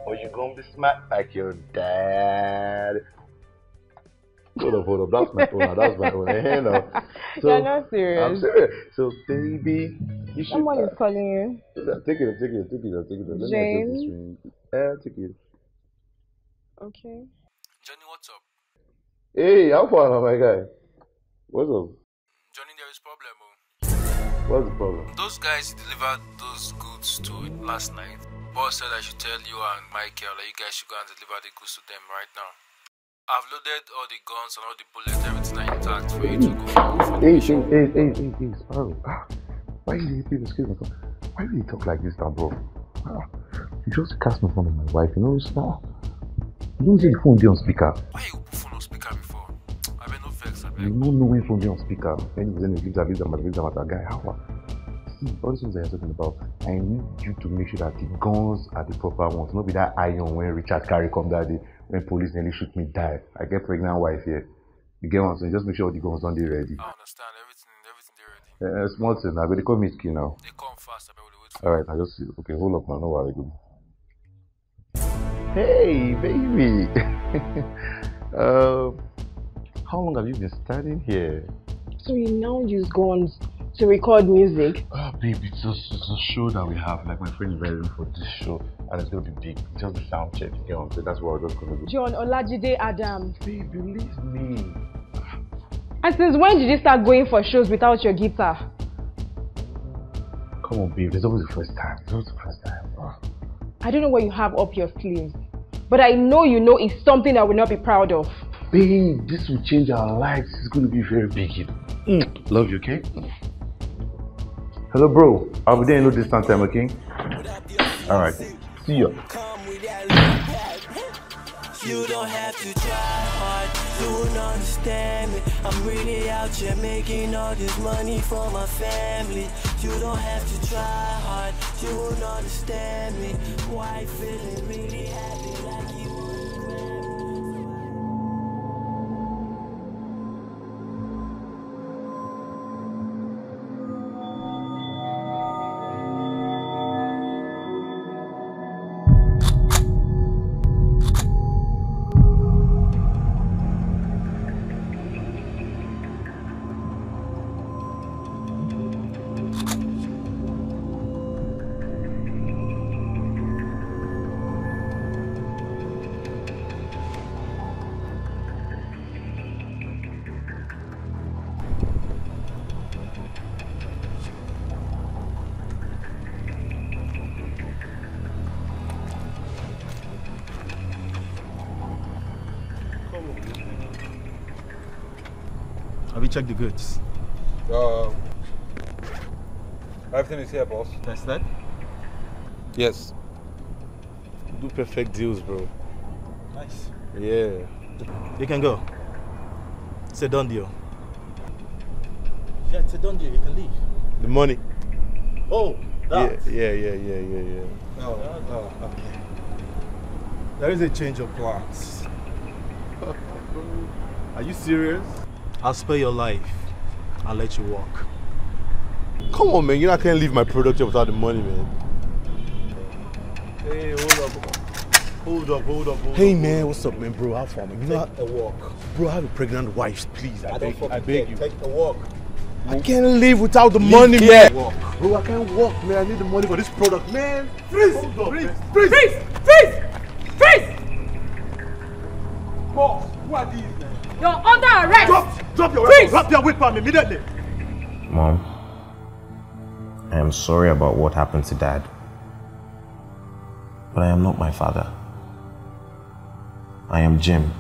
Or you gonna be smacked like your dad. Hold up. That's my phone. That's my phone. Hey, no. You're not serious. I'm serious. So, baby, you should. Someone is calling you. Take it. Let Jane. Me take it. Okay. Johnny, what's up? Hey, how far now, my guy? What's up? Johnny, there is a problem. What's the problem? Those guys delivered those goods to it last night. Boss said I should tell you and Michael that you guys should go and deliver the goods to them right now. I've loaded all the guns and all the bullets, everything are intact for you to go for. Hey, Sparrow. Why do you talk like this now, bro? You just cast my phone on my wife, you know, Sparrow? You don't say the phone be on speaker. Why you put phone on speaker before? I mean, no vex, I mean. You don't know when phone be on speaker. See, all the things that you're talking about, I need you to make sure that the guns are the proper ones. Not be that iron when Richard Carey come that day, when police nearly shoot me, die. I get pregnant wife here. You get one, so just make sure the guns don't be ready. I understand, everything they ready. Small thing, I'm going to call Mitski now. They come fast, I will wait for you. Alright, I just see. Okay, hold up, man, no worry. Hey, baby! How long have you been standing here? So you now use guns to record music? Babe, it's a show that we have. Like, my friend is ready for this show, and it's going to be big. It's just the sound check, you know, so that's what we're just going to do. John Olajide Adams. Babe, believe me. And since when did you start going for shows without your guitar? Come on, babe, it's always the first time. It's always the first time. I don't know what you have up your sleeves, but I know you know it's something I will not be proud of. Babe, this will change our lives. It's going to be very big. Love you, okay? Hello, bro. I'll be there in no distance time, okay? Alright. See ya. You don't have to try hard, you won't understand me. I'm really out here making all this money for my family. You don't have to try hard, you won't understand me. Why feeling really happy like you want to check the goods. Everything is here, boss. That's that? Yes. Do perfect deals, bro. Nice. Yeah. You can go. It's a done deal. Yeah, it's a done deal. You can leave. The money. Oh, that? Yeah. Oh, okay. There is a change of plans. Are you serious? I'll spare your life. I'll let you walk. Come on, man. You know I can't leave my product without the money, man. Hey, hold up. Hey, man, what's up, man, bro? How far, man? Take a walk. Bro, I have a pregnant wife, please. I beg you. Take a walk. I can't live without the money, man. Walk. Bro, I can't walk, man. I need the money for this product, man. Freeze! Boss, who are these, man? You're under arrest! Drop your weapon! Drop your weapon immediately! Mom, I am sorry about what happened to Dad. But I am not my father. I am Jim.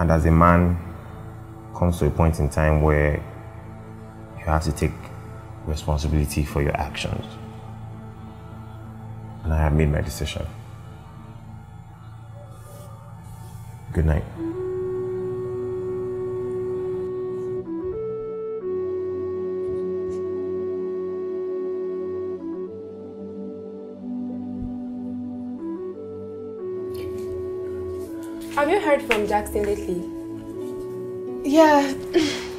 And as a man comes to a point in time where you have to take responsibility for your actions. And I have made my decision. Good night. Have you heard from Jackson lately? Yeah,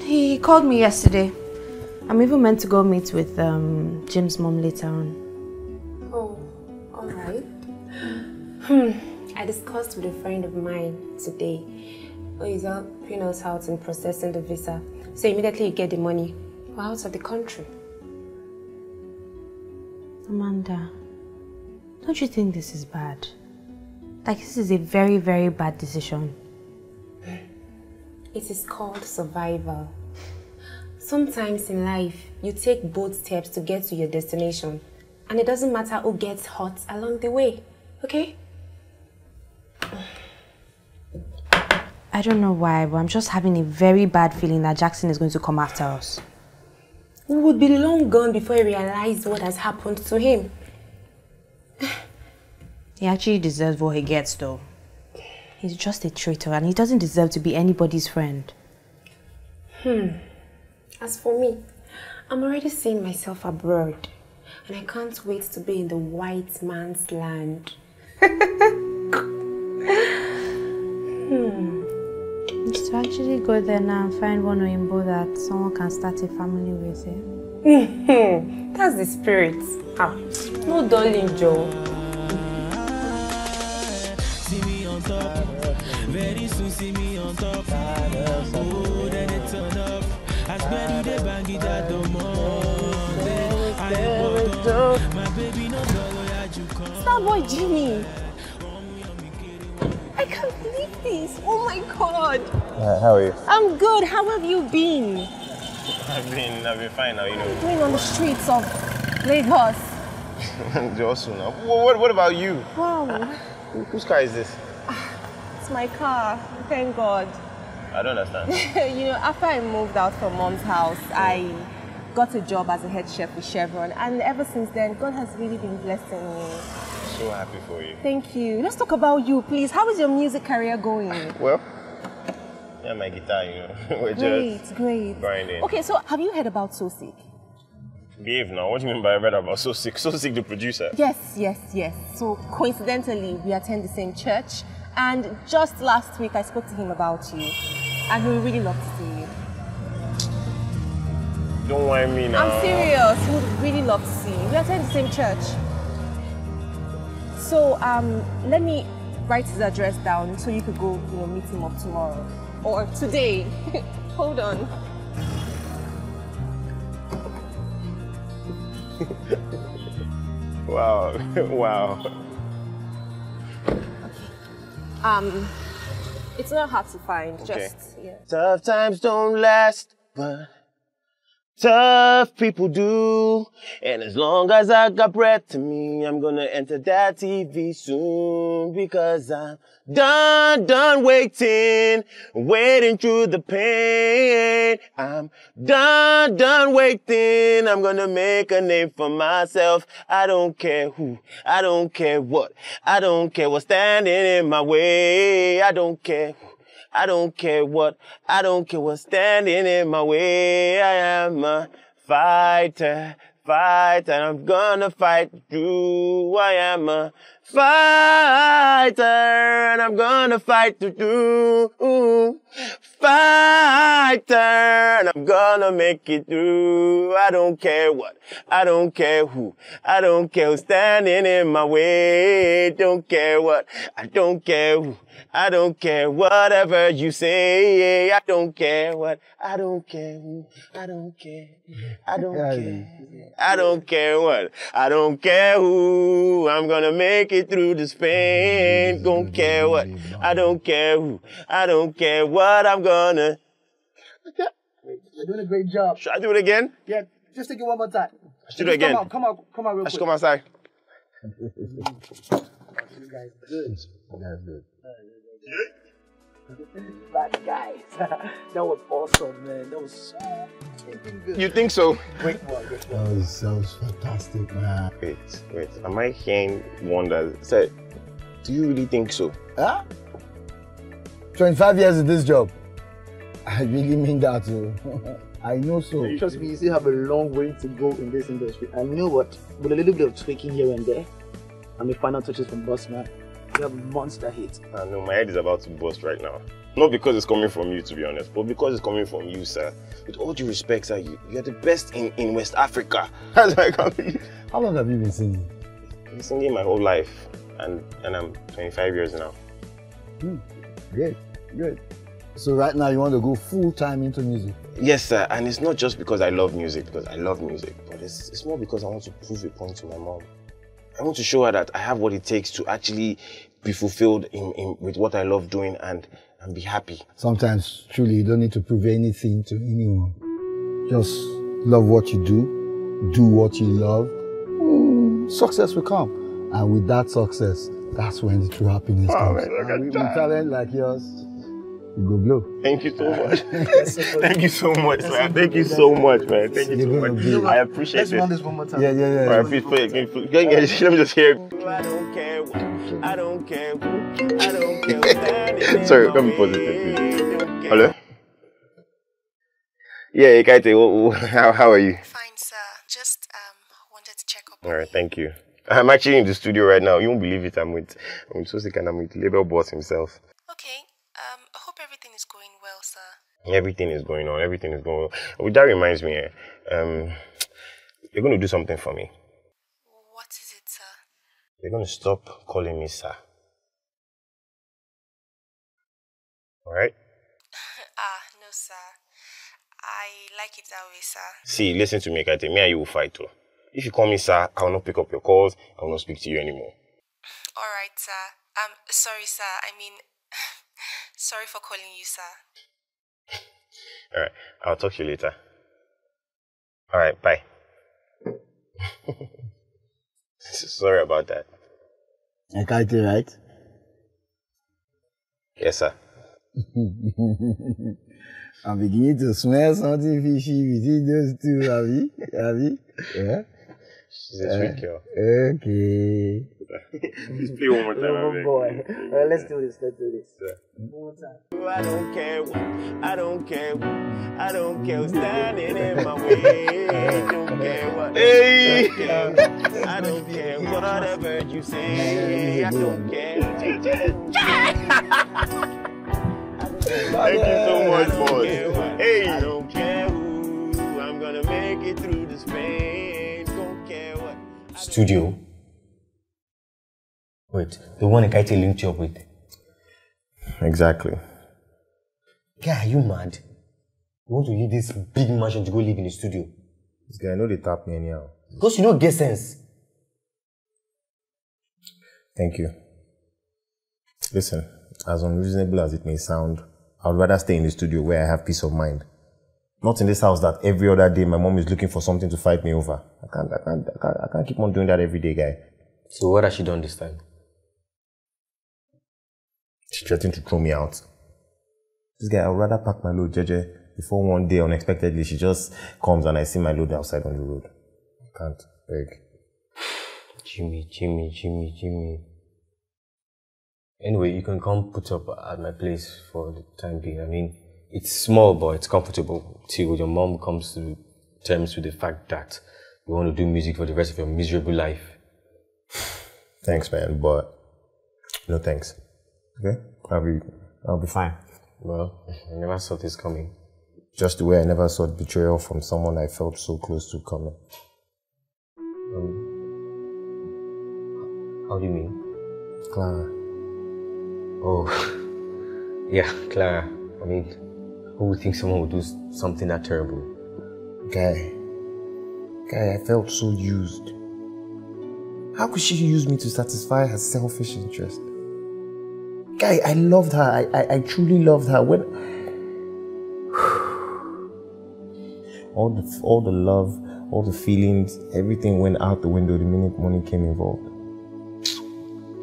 he called me yesterday. I'm even meant to go meet with Jim's mom later on. Oh, all right. I discussed with a friend of mine today who is helping us out in processing the visa. So immediately you get the money, we're out of the country. Amanda, don't you think this is bad? Like, this is a very, very bad decision. It is called survival. Sometimes in life, you take bold steps to get to your destination, and it doesn't matter who gets hurt along the way, okay? I don't know why, but I'm just having a very bad feeling that Jackson is going to come after us. We would be long gone before he realized what has happened to him. He actually deserves what he gets, though. He's just a traitor and he doesn't deserve to be anybody's friend. As for me, I'm already seeing myself abroad and I can't wait to be in the white man's land. To actually go there now and find one Oyinbo that someone can start a family with, eh? That's the spirit. No darling, Joe. See me on top. Very soon see me on top. Oh, then it turn up. I swear to the bang it at the moment. My baby no dollar that you come. Starboy Jimmy. I can't believe this. Oh my God. How are you? I'm good. How have you been? I've been fine now, you know. Doing on the streets of Lagos. Just now. What about you? Wow. Whose car is this? It's my car. Thank God. I don't understand. You know, after I moved out from Mom's house, I got a job as a head chef with Chevron, and ever since then, God has really been blessing me. So happy for you. Thank you. Let's talk about you, please. How is your music career going? Well. Yeah, my guitar, you know. We're just grinding. Okay, so have you heard about So Sick? Behave now. What do you mean by I read about So Sick? So Sick, the producer? Yes. So coincidentally, we attend the same church. And just last week, I spoke to him about you. And he would really love to see you. Don't mind me now. I'm serious. He would really love to see you. We attend the same church. So let me write his address down so you could go, you know, meet him up tomorrow. Or today. Hold on. Wow. Okay. It's not hard to find. Okay. Just yeah. Tough times don't last, but tough people do. And as long as I got breath in me, I'm gonna enter that TV soon, because I'm done waiting through the pain. I'm done waiting. I'm gonna make a name for myself. I don't care who, I don't care what, I don't care what's standing in my way. I don't care who, I don't care what, I don't care what's standing in my way. I am a fighter, and I'm gonna fight through. I am a fighter, and I'm gonna fight through. Fighter, and I'm gonna make it through. I don't care what, I don't care who, I don't care who's standing in my way. Don't care what, I don't care who, I don't care whatever you say. I don't care what, I don't care who, I don't care, I don't care, I don't care what, I don't care who. I'm gonna make it through this pain. Don't care what, I don't care who, I don't care what I'm gonna. You're doing a great job. Should I do it again? Yeah, just take it one more time. Let's do it again. Come out real quick. Let's come outside. You guys good. Bad guys. That was awesome, man. That was so good. You think so? Great one. That was fantastic, man. Wait. Am I hearing wonders? Sir, do you really think so? Huh? 25 years in this job. I really mean that. I know so. Trust me, you still have a long way to go in this industry. And you know what? With a little bit of tweaking here and there, and the final touches from Bossman, you have a monster hit. I know, my head is about to burst right now. Not because it's coming from you, to be honest, but because it's coming from you, sir. With all due respect, sir, you're the best in West Africa. That's why I can't believe. How long have you been singing? I've been singing my whole life, and I'm 25 years now. Great. So right now you want to go full-time into music? Yes, sir, and it's not just because I love music, because I love music, but it's more because I want to prove a point to my mom. I want to show her that I have what it takes to actually be fulfilled with what I love doing and be happy. Sometimes, truly, you don't need to prove anything to anyone. Just love what you do what you love. Success will come. And with that success, that's when the true happiness comes. Man, with talent like yours, you go blow. Thank you so much. Thank you so much, man. Thank you so much, man. Thank you so much. I appreciate it. Let's run this one more time. Yeah. All right, please play it. Let me just hear it. I don't care. I don't care. I don't care. Sorry, let me pause it. Hello? Yeah, Ikaite, how are you? Fine, sir. Just wanted to check up. All right, thank you. I'm actually in the studio right now. You won't believe it. I'm So Sick, and I'm with Label Boss himself. Okay. I hope everything is going well, sir. Everything is going on. Everything is going well. That reminds me, you're going to do something for me. What is it, sir? You're going to stop calling me, sir. all right? No, sir. I like it that way, sir. See, listen to me, Kate. Me and you will fight too. If you call me, sir, I will not pick up your calls. I will not speak to you anymore. All right, sir. Sorry, sir. I mean, sorry for calling you, sir. All right. I'll talk to you later. All right. Bye. Sorry about that. I can't do right? Yes, sir. I'm beginning to smell something fishy between those two, Abby. Abby? Yeah? She's a sweet girl. Okay. Let's play one more time, Abby. Boy. Well, let's do this, Yeah. One more time. I don't care, I don't care who's standing in my way. Don't care what. Hey! I don't care whatever you say. I don't care. Thank you so much, boys. Hey! I don't care who. I'm gonna make it through this pain. Don't care what. Studio? Wait, the one Kaite linked you up with? Exactly. Guy, are you mad? You want to eat this big mansion to go live in the studio? This guy, I know they tap me anyhow. Because you don't get sense. Thank you. Listen, as unreasonable as it may sound, I would rather stay in the studio where I have peace of mind. Not in this house that every other day my mom is looking for something to fight me over. I can't keep on doing that every day, guy. So what has she done this time? She threatened to throw me out. This guy, I would rather pack my load, Jeje, before one day unexpectedly she just comes and I see my load outside on the road. I can't beg. Jimmy. Anyway, you can come put up at my place for the time being. I mean, it's small, but it's comfortable till your mom comes to terms with the fact that you want to do music for the rest of your miserable life. Thanks, man, but no thanks. Okay? I'll be fine. Well, I never saw this coming. Just the way I never saw betrayal from someone I felt so close to coming. How do you mean? Clara. Oh, yeah, Clara. I mean, who would think someone would do something that terrible? Guy, I felt so used. How could she use me to satisfy her selfish interest? Guy, I loved her. I truly loved her. When all the love, all the feelings, everything went out the window the minute money came involved.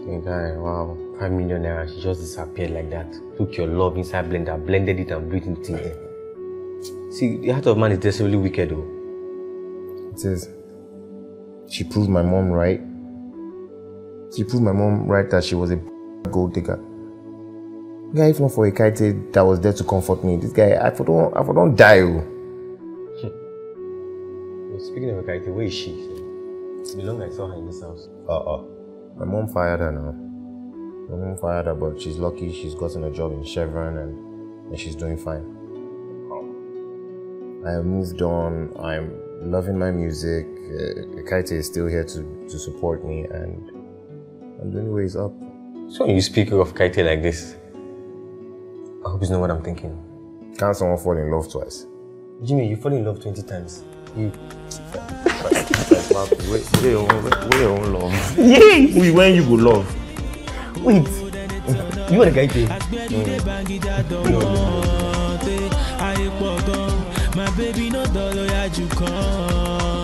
Hey guy, wow, 5 million naira, she just disappeared like that. Took your love inside blender, blended it and blew it in there. See, the heart of man is desperately wicked though. It is. She proved my mom right. She proved my mom right that she was a gold digger. Guy, if not for a Kaite that was there to comfort me, this guy, I don't die. Speaking of a Kaite, where is she? The long I saw her in this house. My mom fired her now. My mom fired her, but she's lucky she's gotten a job in Chevron and she's doing fine. I have moved on. I'm loving my music. Kaite is still here to support me and I'm doing ways up. So when you speak of Kaite like this, I hope you know what I'm thinking. Can't someone fall in love twice? Jimmy, you fall in love 20 times. You... Wait, when you go love? Wait, you are the Kaite. My baby no dollar you call.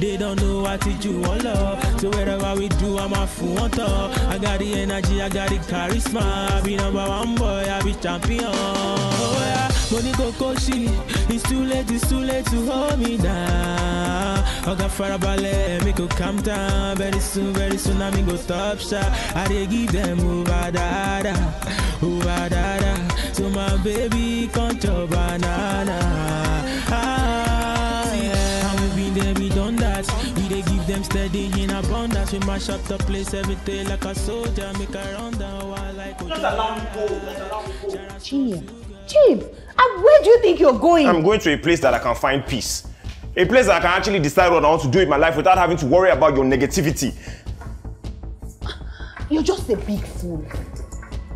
They don't know what to do, oh Lord. So wherever we do, I'm a fool on top. I got the energy, I got the charisma. I be #1 boy, I be champion. Oh yeah, money go koshi. It's too late to hold me down. I got farabale, make go calm down. Very soon, I go stop shot. I dey give them over dada. So my baby, can't chop banana. Them steady in abundance, we mash up the place every day like a soldier, make a round down while I go. Just allow me go, Chief, where do you think you're going? I'm going to a place that I can find peace. A place that I can actually decide what I want to do with my life without having to worry about your negativity. You're just a big fool.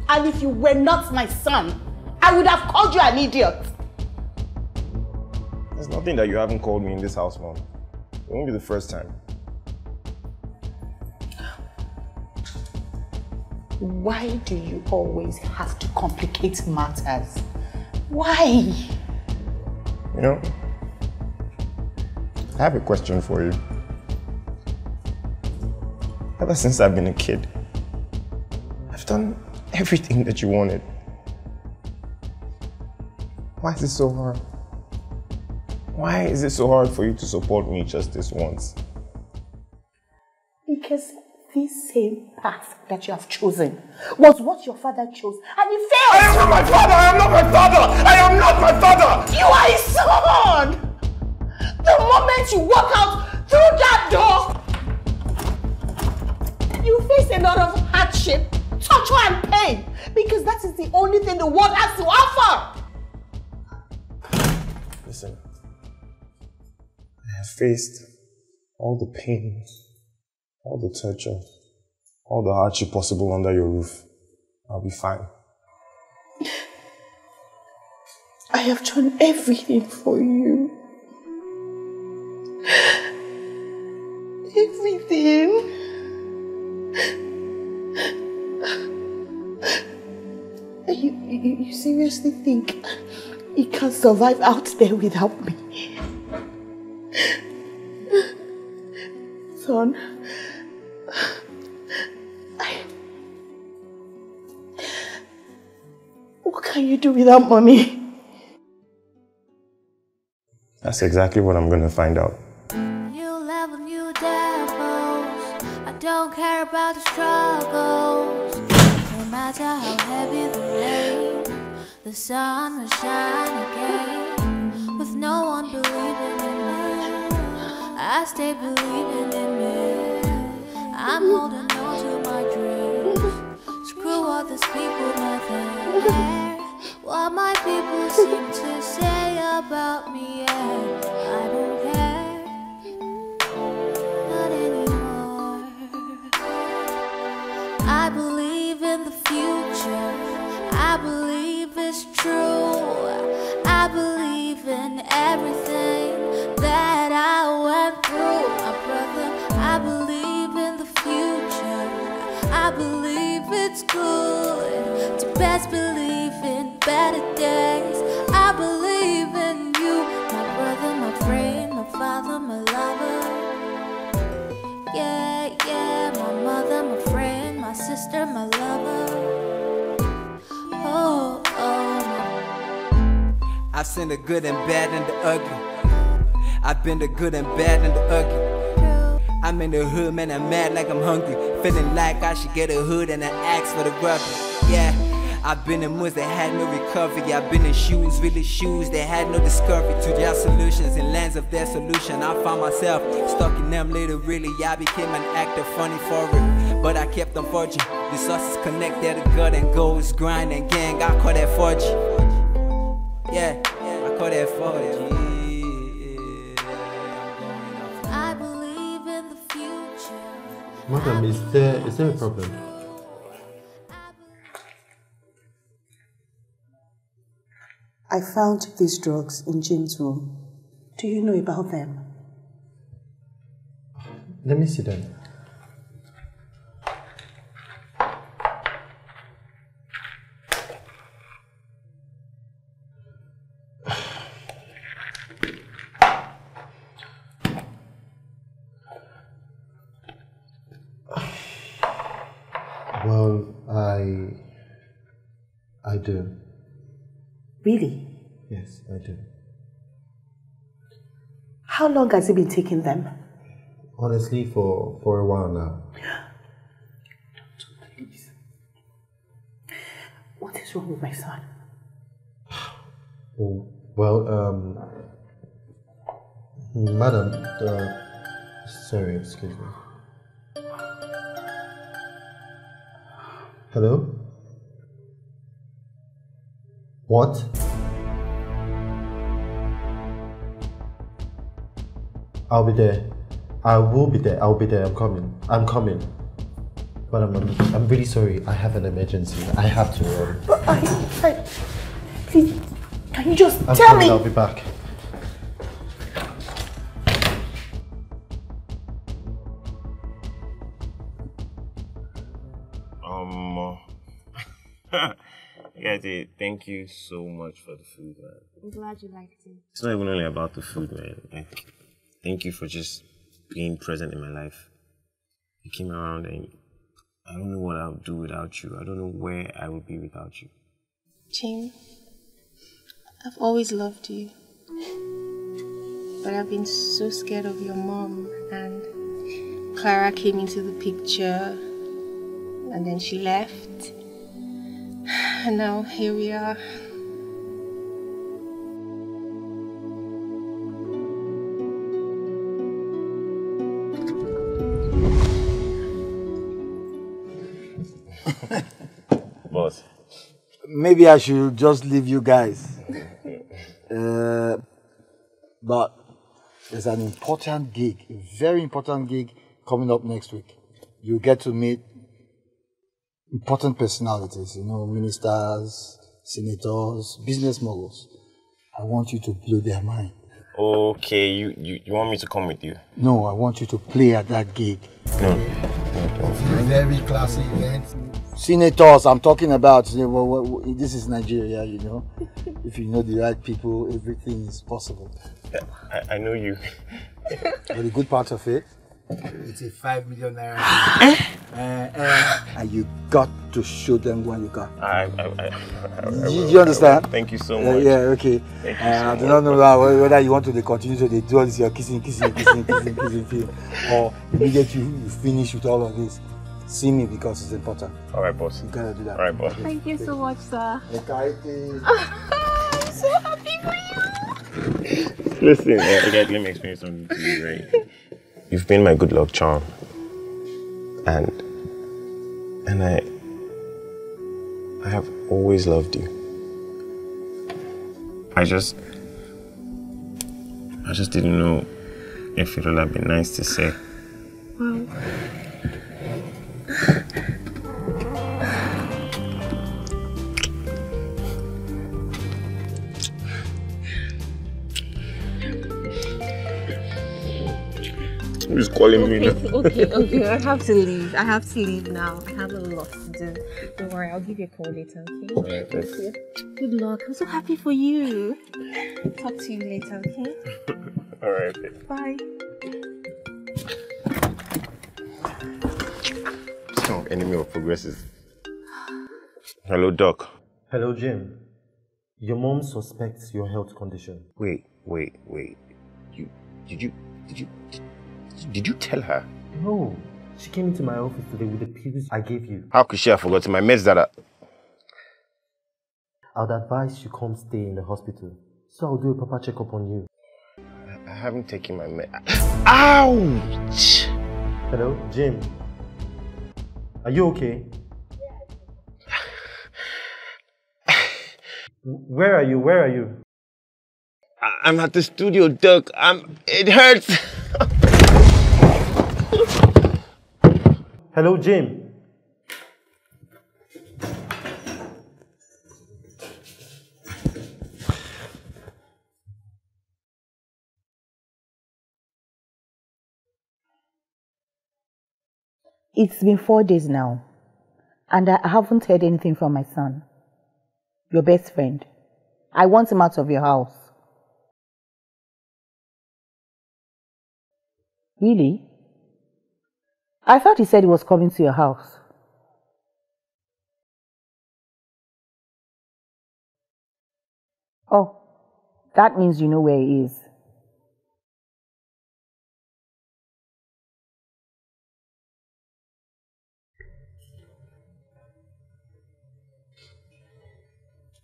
And if you were not my son, I would have called you an idiot. There's nothing that you haven't called me in this house, Mom. It won't be the first time. Why do you always have to complicate matters? Why? You know, I have a question for you. Ever since I've been a kid, I've done everything that you wanted. Why is it so hard? Why is it so hard for you to support me just this once? Because this same path that you have chosen was what your father chose, and he failed! I am not my father! I am not my father! I am not my father! You are his son! The moment you walk out through that door, you face a lot of hardship, torture and pain, because that is the only thing the world has to offer! Listen, I have faced all the pain, all the torture, all the hardship possible under your roof. I'll be fine. I have done everything for you. Everything. You seriously think you can survive out there without me? Son, what can you do without Mommy? That's exactly what I'm gonna find out. New level, new devils. I don't care about the struggles. No matter how heavy the rain, the sun will shine again. With no one believing in me, I stay believing in me. I'm holding on to my dreams. Screw all these people, nothing care. What my people seem to say about me, yeah, I don't care. Not anymore. I believe in the future. I believe it's true. I believe in everything that I went through, my brother. I believe in the future. I believe it's good. To best believe in better days. I believe in you, my brother, my friend, my father, my lover. Yeah, yeah, my mother, my friend, my sister, my lover. Oh, oh. I've seen the good and bad and the ugly. I've been the good and bad and the ugly. I'm in the hood, man, I'm mad like I'm hungry. Feeling like I should get a hood and I ask for the rubber. Yeah, I've been in moods that had no recovery. I've been in shoes, really shoes, that had no discovery. To their solutions and lands of their solution. I found myself stuck in them later, really. I became an actor, funny for it. But I kept on forging. The sources connect, they're the gut and goals. Grind and gang, I call that forging. Yeah, I call that forging. Madam, is there a problem? I found these drugs in Jim's room. Do you know about them? Let me see them. I do. Really? Yes, I do. How long has he been taking them? Honestly, for a while now. Doctor, please. What is wrong with my son? Well, Madam, sorry, excuse me. Hello? What? I'll be there. I will be there. I'll be there. I'm coming. I'm coming. But I'm really sorry. I have an emergency. I have to run. But I please, can you just tell me? I'll be back. Thank you so much for the food, man. I'm glad you liked it. It's not even only about the food, man. Like, thank you for just being present in my life. You came around and I don't know what I would do without you. I don't know where I would be without you. Chin, I've always loved you. But I've been so scared of your mom, and Clara came into the picture and then she left. And now here we are. Boss. Maybe I should just leave you guys. But there's an important gig, a very important gig coming up next week. You get to meet important personalities, you know, ministers, senators, business moguls. I want you to blow their mind. Okay, you want me to come with you? No, I want you to play at that gig. No. Very classy event. Senators, I'm talking about. This is Nigeria, you know. If you know the right people, everything is possible. I know you. But the good part of it, it's a 5 million naira. And you got to show them what you got. Do you understand? Thank you so much. Yeah, okay. I do not know whether you want to continue to do all this, your kissing, or immediately you finish with all of this. See me because it's important. All right, boss. You gotta do that. All right, boss. Thank you so much, sir. I'm so happy for you. Listen, let me explain something to you, right? You've been my good luck charm, and I have always loved you. I just didn't know if it would have been nice to say. Wow. Who's calling me now? Okay, I have to leave now. I have a lot to do. Don't worry, I'll give you a call later, okay? Okay, thank you. Good luck. I'm so happy for you. Talk to you later, okay? Alright. Bye. Some enemy of progresses. Hello, Doc. Hello, Jim. Your mom suspects your health condition. Wait. Did you tell her? No. She came into my office today with the pills I gave you. How could she have forgotten my meds that are... I would advise you come stay in the hospital. So I'll do a proper checkup on you. I haven't taken my meds. Ouch! Hello, Jim. Are you okay? Where are you? I'm at the studio, Doc. It hurts. Hello, Jim. It's been 4 days now, and I haven't heard anything from my son, your best friend. I want him out of your house. Really? I thought he said he was coming to your house. Oh, that means you know where he is.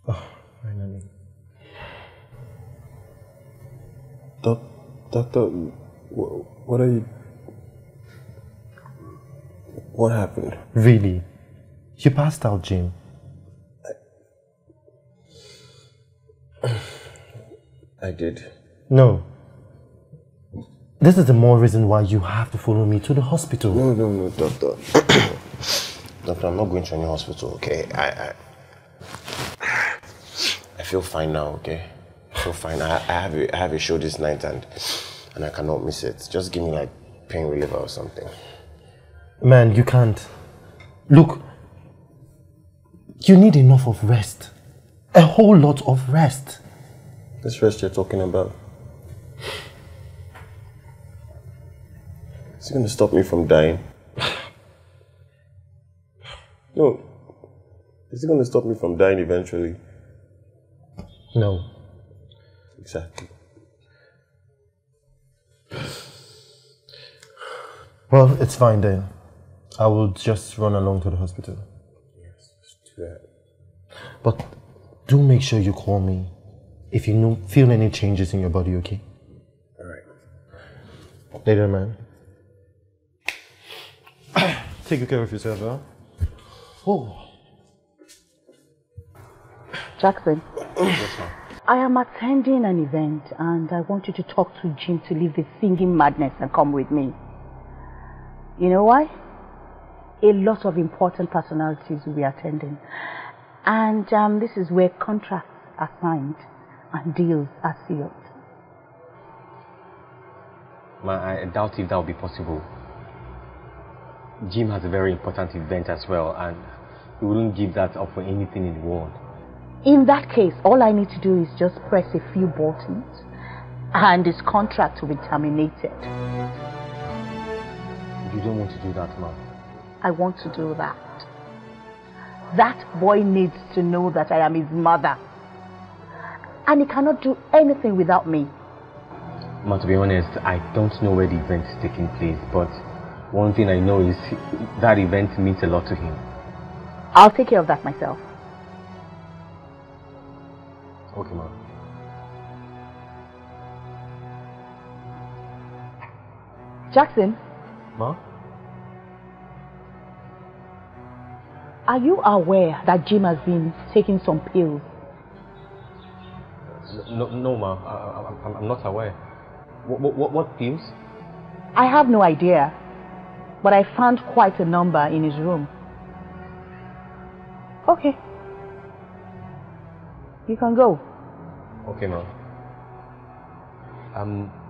Oh, finally. Doctor, what are you... What happened? Really? You passed out, Jim. I did. No. This is the more reason why you have to follow me to the hospital. No, doctor. Doctor, I'm not going to any hospital, okay? I feel fine now, okay? I feel fine. I have a show this night and I cannot miss it. Just give me like pain reliever or something. Man, you can't. Look, you need enough of rest. A whole lot of rest. This rest you're talking about. It's gonna stop me from dying. No. It's gonna stop me from dying eventually. No. Exactly. Well, it's fine then. I will just run along to the hospital. Yes, let's do that. But do make sure you call me if you feel any changes in your body, okay? Alright. Later, man. Take good care of yourself, huh? Oh. Jackson. Yes, ma'am. I am attending an event and I want you to talk to Jim to leave the singing madness and come with me. You know why? A lot of important personalities will be attending. And this is where contracts are signed and deals are sealed. Ma, I doubt if that will be possible. Jim has a very important event as well and he wouldn't give that up for anything in the world. In that case, all I need to do is just press a few buttons and his contract will be terminated. You don't want to do that, ma'am. I want to do that. That boy needs to know that I am his mother. And he cannot do anything without me. Ma, to be honest, I don't know where the event is taking place, but one thing I know is that event means a lot to him. I'll take care of that myself. Okay, ma'am. Jackson? Ma? Are you aware that Jim has been taking some pills? No, ma. I'm not aware. What pills? I have no idea, but I found quite a number in his room. Okay. You can go. Okay, ma'am.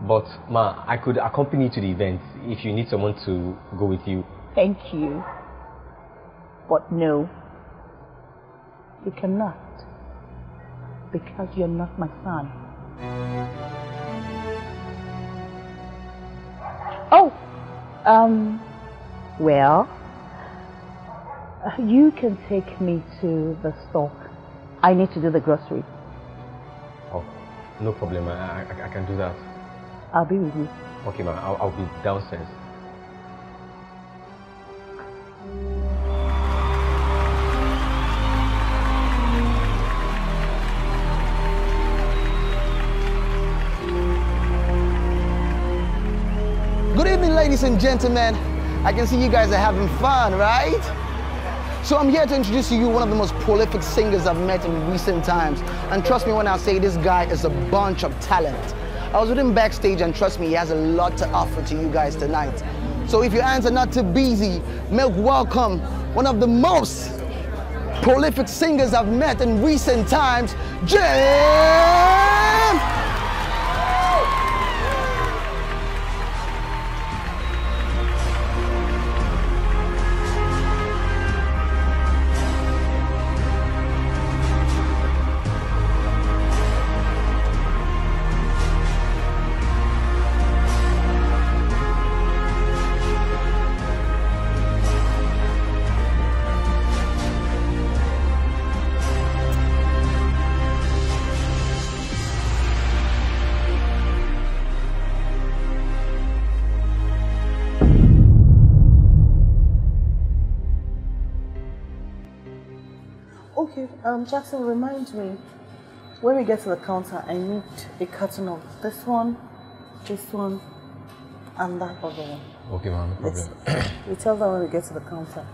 But ma, I could accompany you to the event if you need someone to go with you. Thank you. But no, you cannot, because you're not my son. Oh, well, you can take me to the store. I need to do the groceries. Oh, no problem. I can do that. I'll be with you. Okay, ma'am. I'll be downstairs. Good evening, ladies and gentlemen. I can see you guys are having fun, right? So I'm here to introduce to you one of the most prolific singers I've met in recent times. And trust me when I say this guy is a bunch of talent. I was with him backstage and trust me, he has a lot to offer to you guys tonight. So if your hands are not too busy, make welcome one of the most prolific singers I've met in recent times, Jim! Jackson, remind me, when we get to the counter, I need a carton of this one, and that other one. Okay, ma'am, no problem. We tell them when we get to the counter.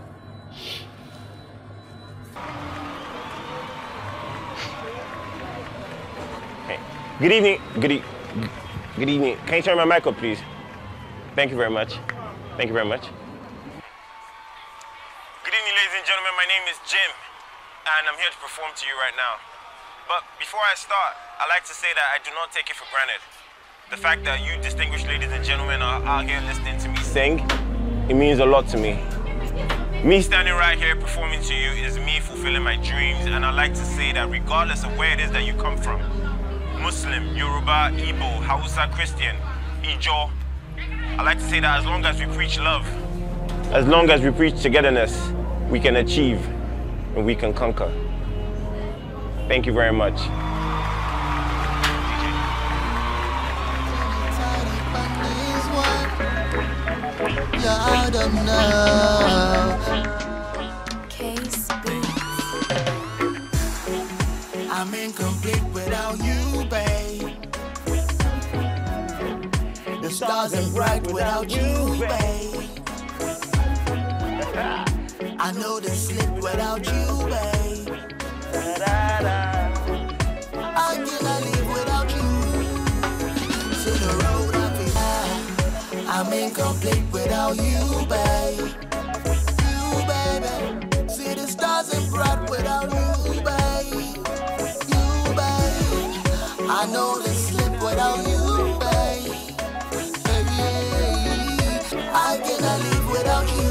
Hey, good evening. Good evening. Can you turn my mic up, please? Thank you very much. Thank you very much. and gentlemen, my name is Jim, and I'm here to perform to you right now. But before I start, I'd like to say that I do not take it for granted. The fact that you distinguished ladies and gentlemen are out here listening to me sing, it means a lot to me. Me standing right here performing to you is me fulfilling my dreams, and I'd like to say that regardless of where it is that you come from, Muslim, Yoruba, Igbo, Hausa, Christian, Ijo, I'd like to say that as long as we preach love, as long as we preach togetherness, we can achieve and we can conquer. Thank you very much. I'm incomplete without you, babe. The stars ain't bright without you, babe. I know they slip without you, babe. How can I live without you? To the road I feel I'm incomplete without you, babe. You, baby. See the stars ain't bright without you, babe. You, babe. I know they slip without you, babe. Baby, how can I live without you?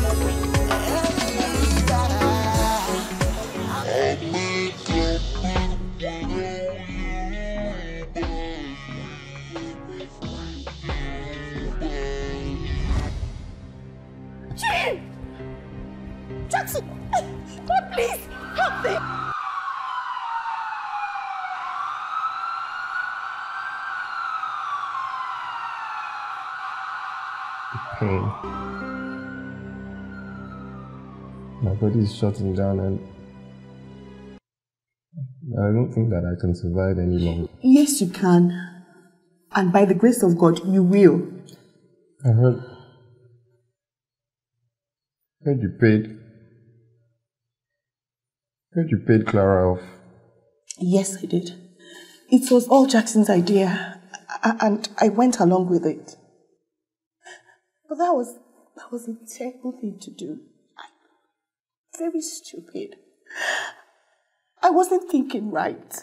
God, please help me. The pain. My body is shutting down, and I don't think that I can survive any longer. Yes, you can. And by the grace of God, you will. I heard you paid. You paid Clara off. Yes, I did. It was all Jackson's idea, and I went along with it. But that was a terrible thing to do. Very stupid. I wasn't thinking right.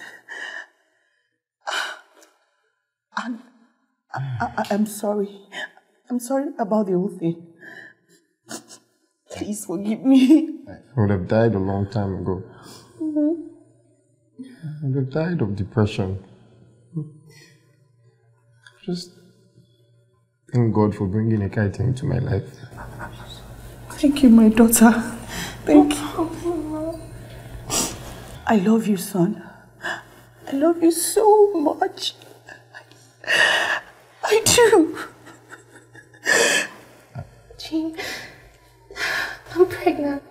And I'm sorry. I'm sorry about the whole thing. Please forgive me. I would have died a long time ago. I would have died of depression. Just thank God for bringing a kite into my life. Thank you, my daughter. Thank you. I love you, son. I love you so much. I do. Jean. I'm pregnant.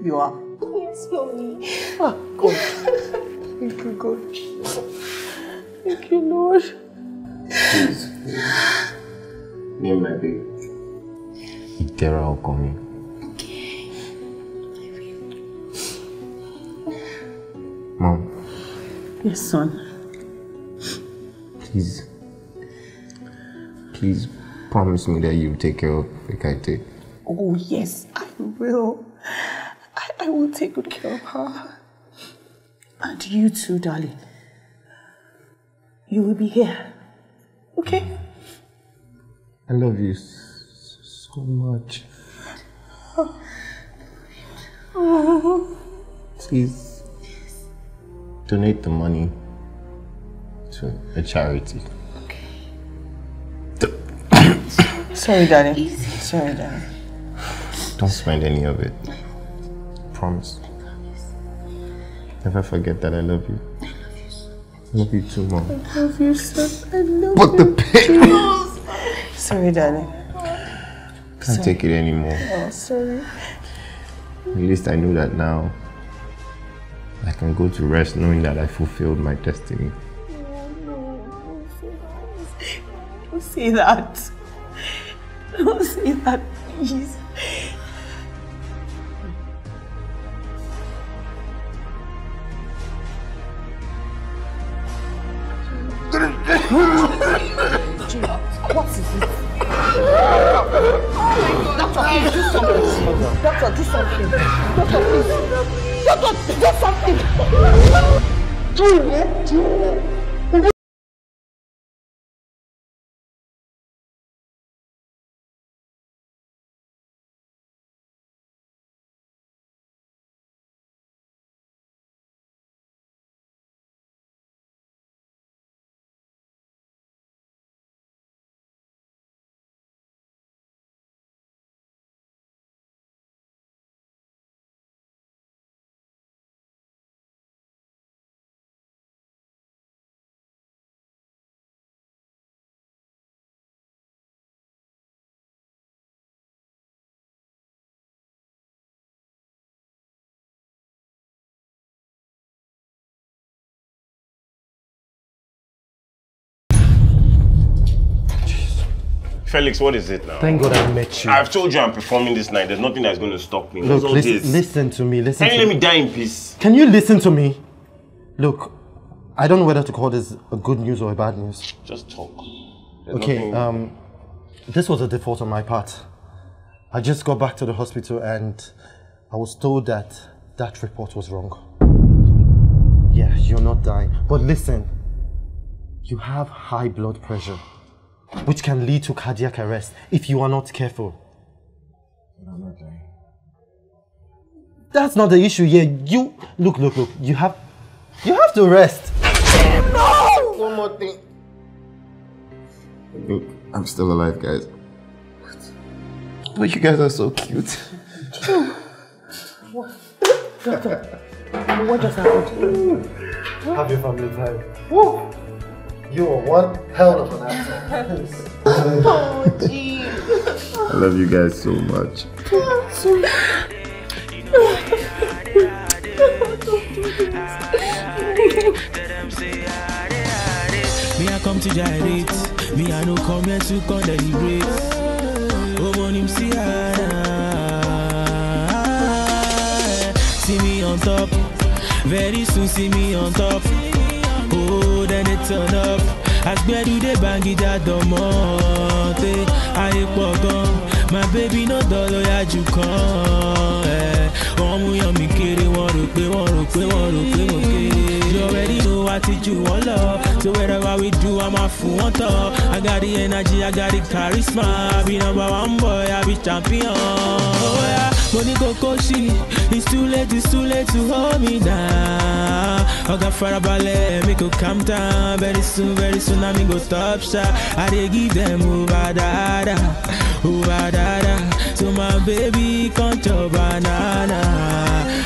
You are? Yes, mommy. Oh, God. Thank you, God. Thank you, Lord. Please, name my baby. Itera Okomi. Okay. I will. Mom. Yes, son. Please. Please. Promise me that you'll take care of Ekaite. Oh, yes, I will. I will take good care of her. And you too, darling. You will be here. Okay? I love you so much. Oh. Please donate the money to a charity. Sorry, darling. Easy. Sorry, darling. Don't spend any of it. Promise. I promise. Never forget that I love you. I love you so much. I love you too, Mom. I love you so I love but you. But the pain. Sorry, darling. Can't take it anymore. Oh, sorry. At least I know that now. I can go to rest knowing that I fulfilled my destiny. Oh, no. Don't say that. Don't say that, please. What is this? Oh my God! That's what Doctor, do something. Doctor, please. Doctor, do something. Do it. Felix, what is it now? Thank God I met you. I've told you I'm performing this night. There's nothing that's going to stop me. Look, listen to me. Listen. Can you let me die in peace? Can you listen to me? Look, I don't know whether to call this a good news or a bad news. Just talk. Okay, this was a default on my part. I just got back to the hospital and I was told that report was wrong. Yeah, you're not dying. But listen, you have high blood pressure, which can lead to cardiac arrest if you are not careful. I'm not dying. That's not the issue here. You look. You have to rest. No! One more thing. Look, I'm still alive, guys. But you guys are so cute. What? Doctor, what just happened? Have your family time. Woo! You are one hell of an actor. Oh, jeez. I love you guys so much. Me, I come to direct. Me, I no come here to celebrate. Oh, my name is Ciara. See me on top. Very soon, see me on top. Oh, then it turn up. As bad you dey bang it at the monte. I walk on. My baby no dollar at you come. Oh, my yummy kitty, want to play. You already know I teach you all love. So wherever we do, I'm a fool on top. I got the energy, I got the charisma. I be number one boy, I be champion. Oh, yeah. Money go koshi, it's too late to hold me down. I got farabalẹ̀, make you calm down. Very soon, I'm go top shot. I dey give them over dada. So my baby, come to banana.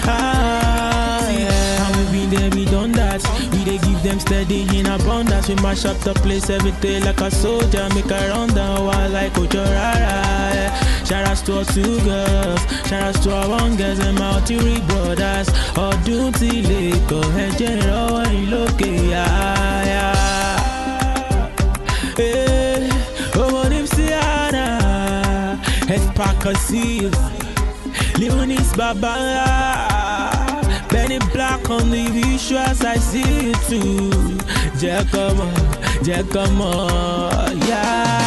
Ah, yeah. And we been there, we done that. We dey give them steady in abundance. We mash up the place every day like a soldier. Make a run down while like Ojorara. Shout out to our two girls, shout out to our one girls and my three brothers. All duty, Lego, and General, and look at hey, oh, what if Sienna? It's Pacasil, Leonis Baba, Benny Black on the visuals, I see it too. Jacob, yeah, yeah, yeah.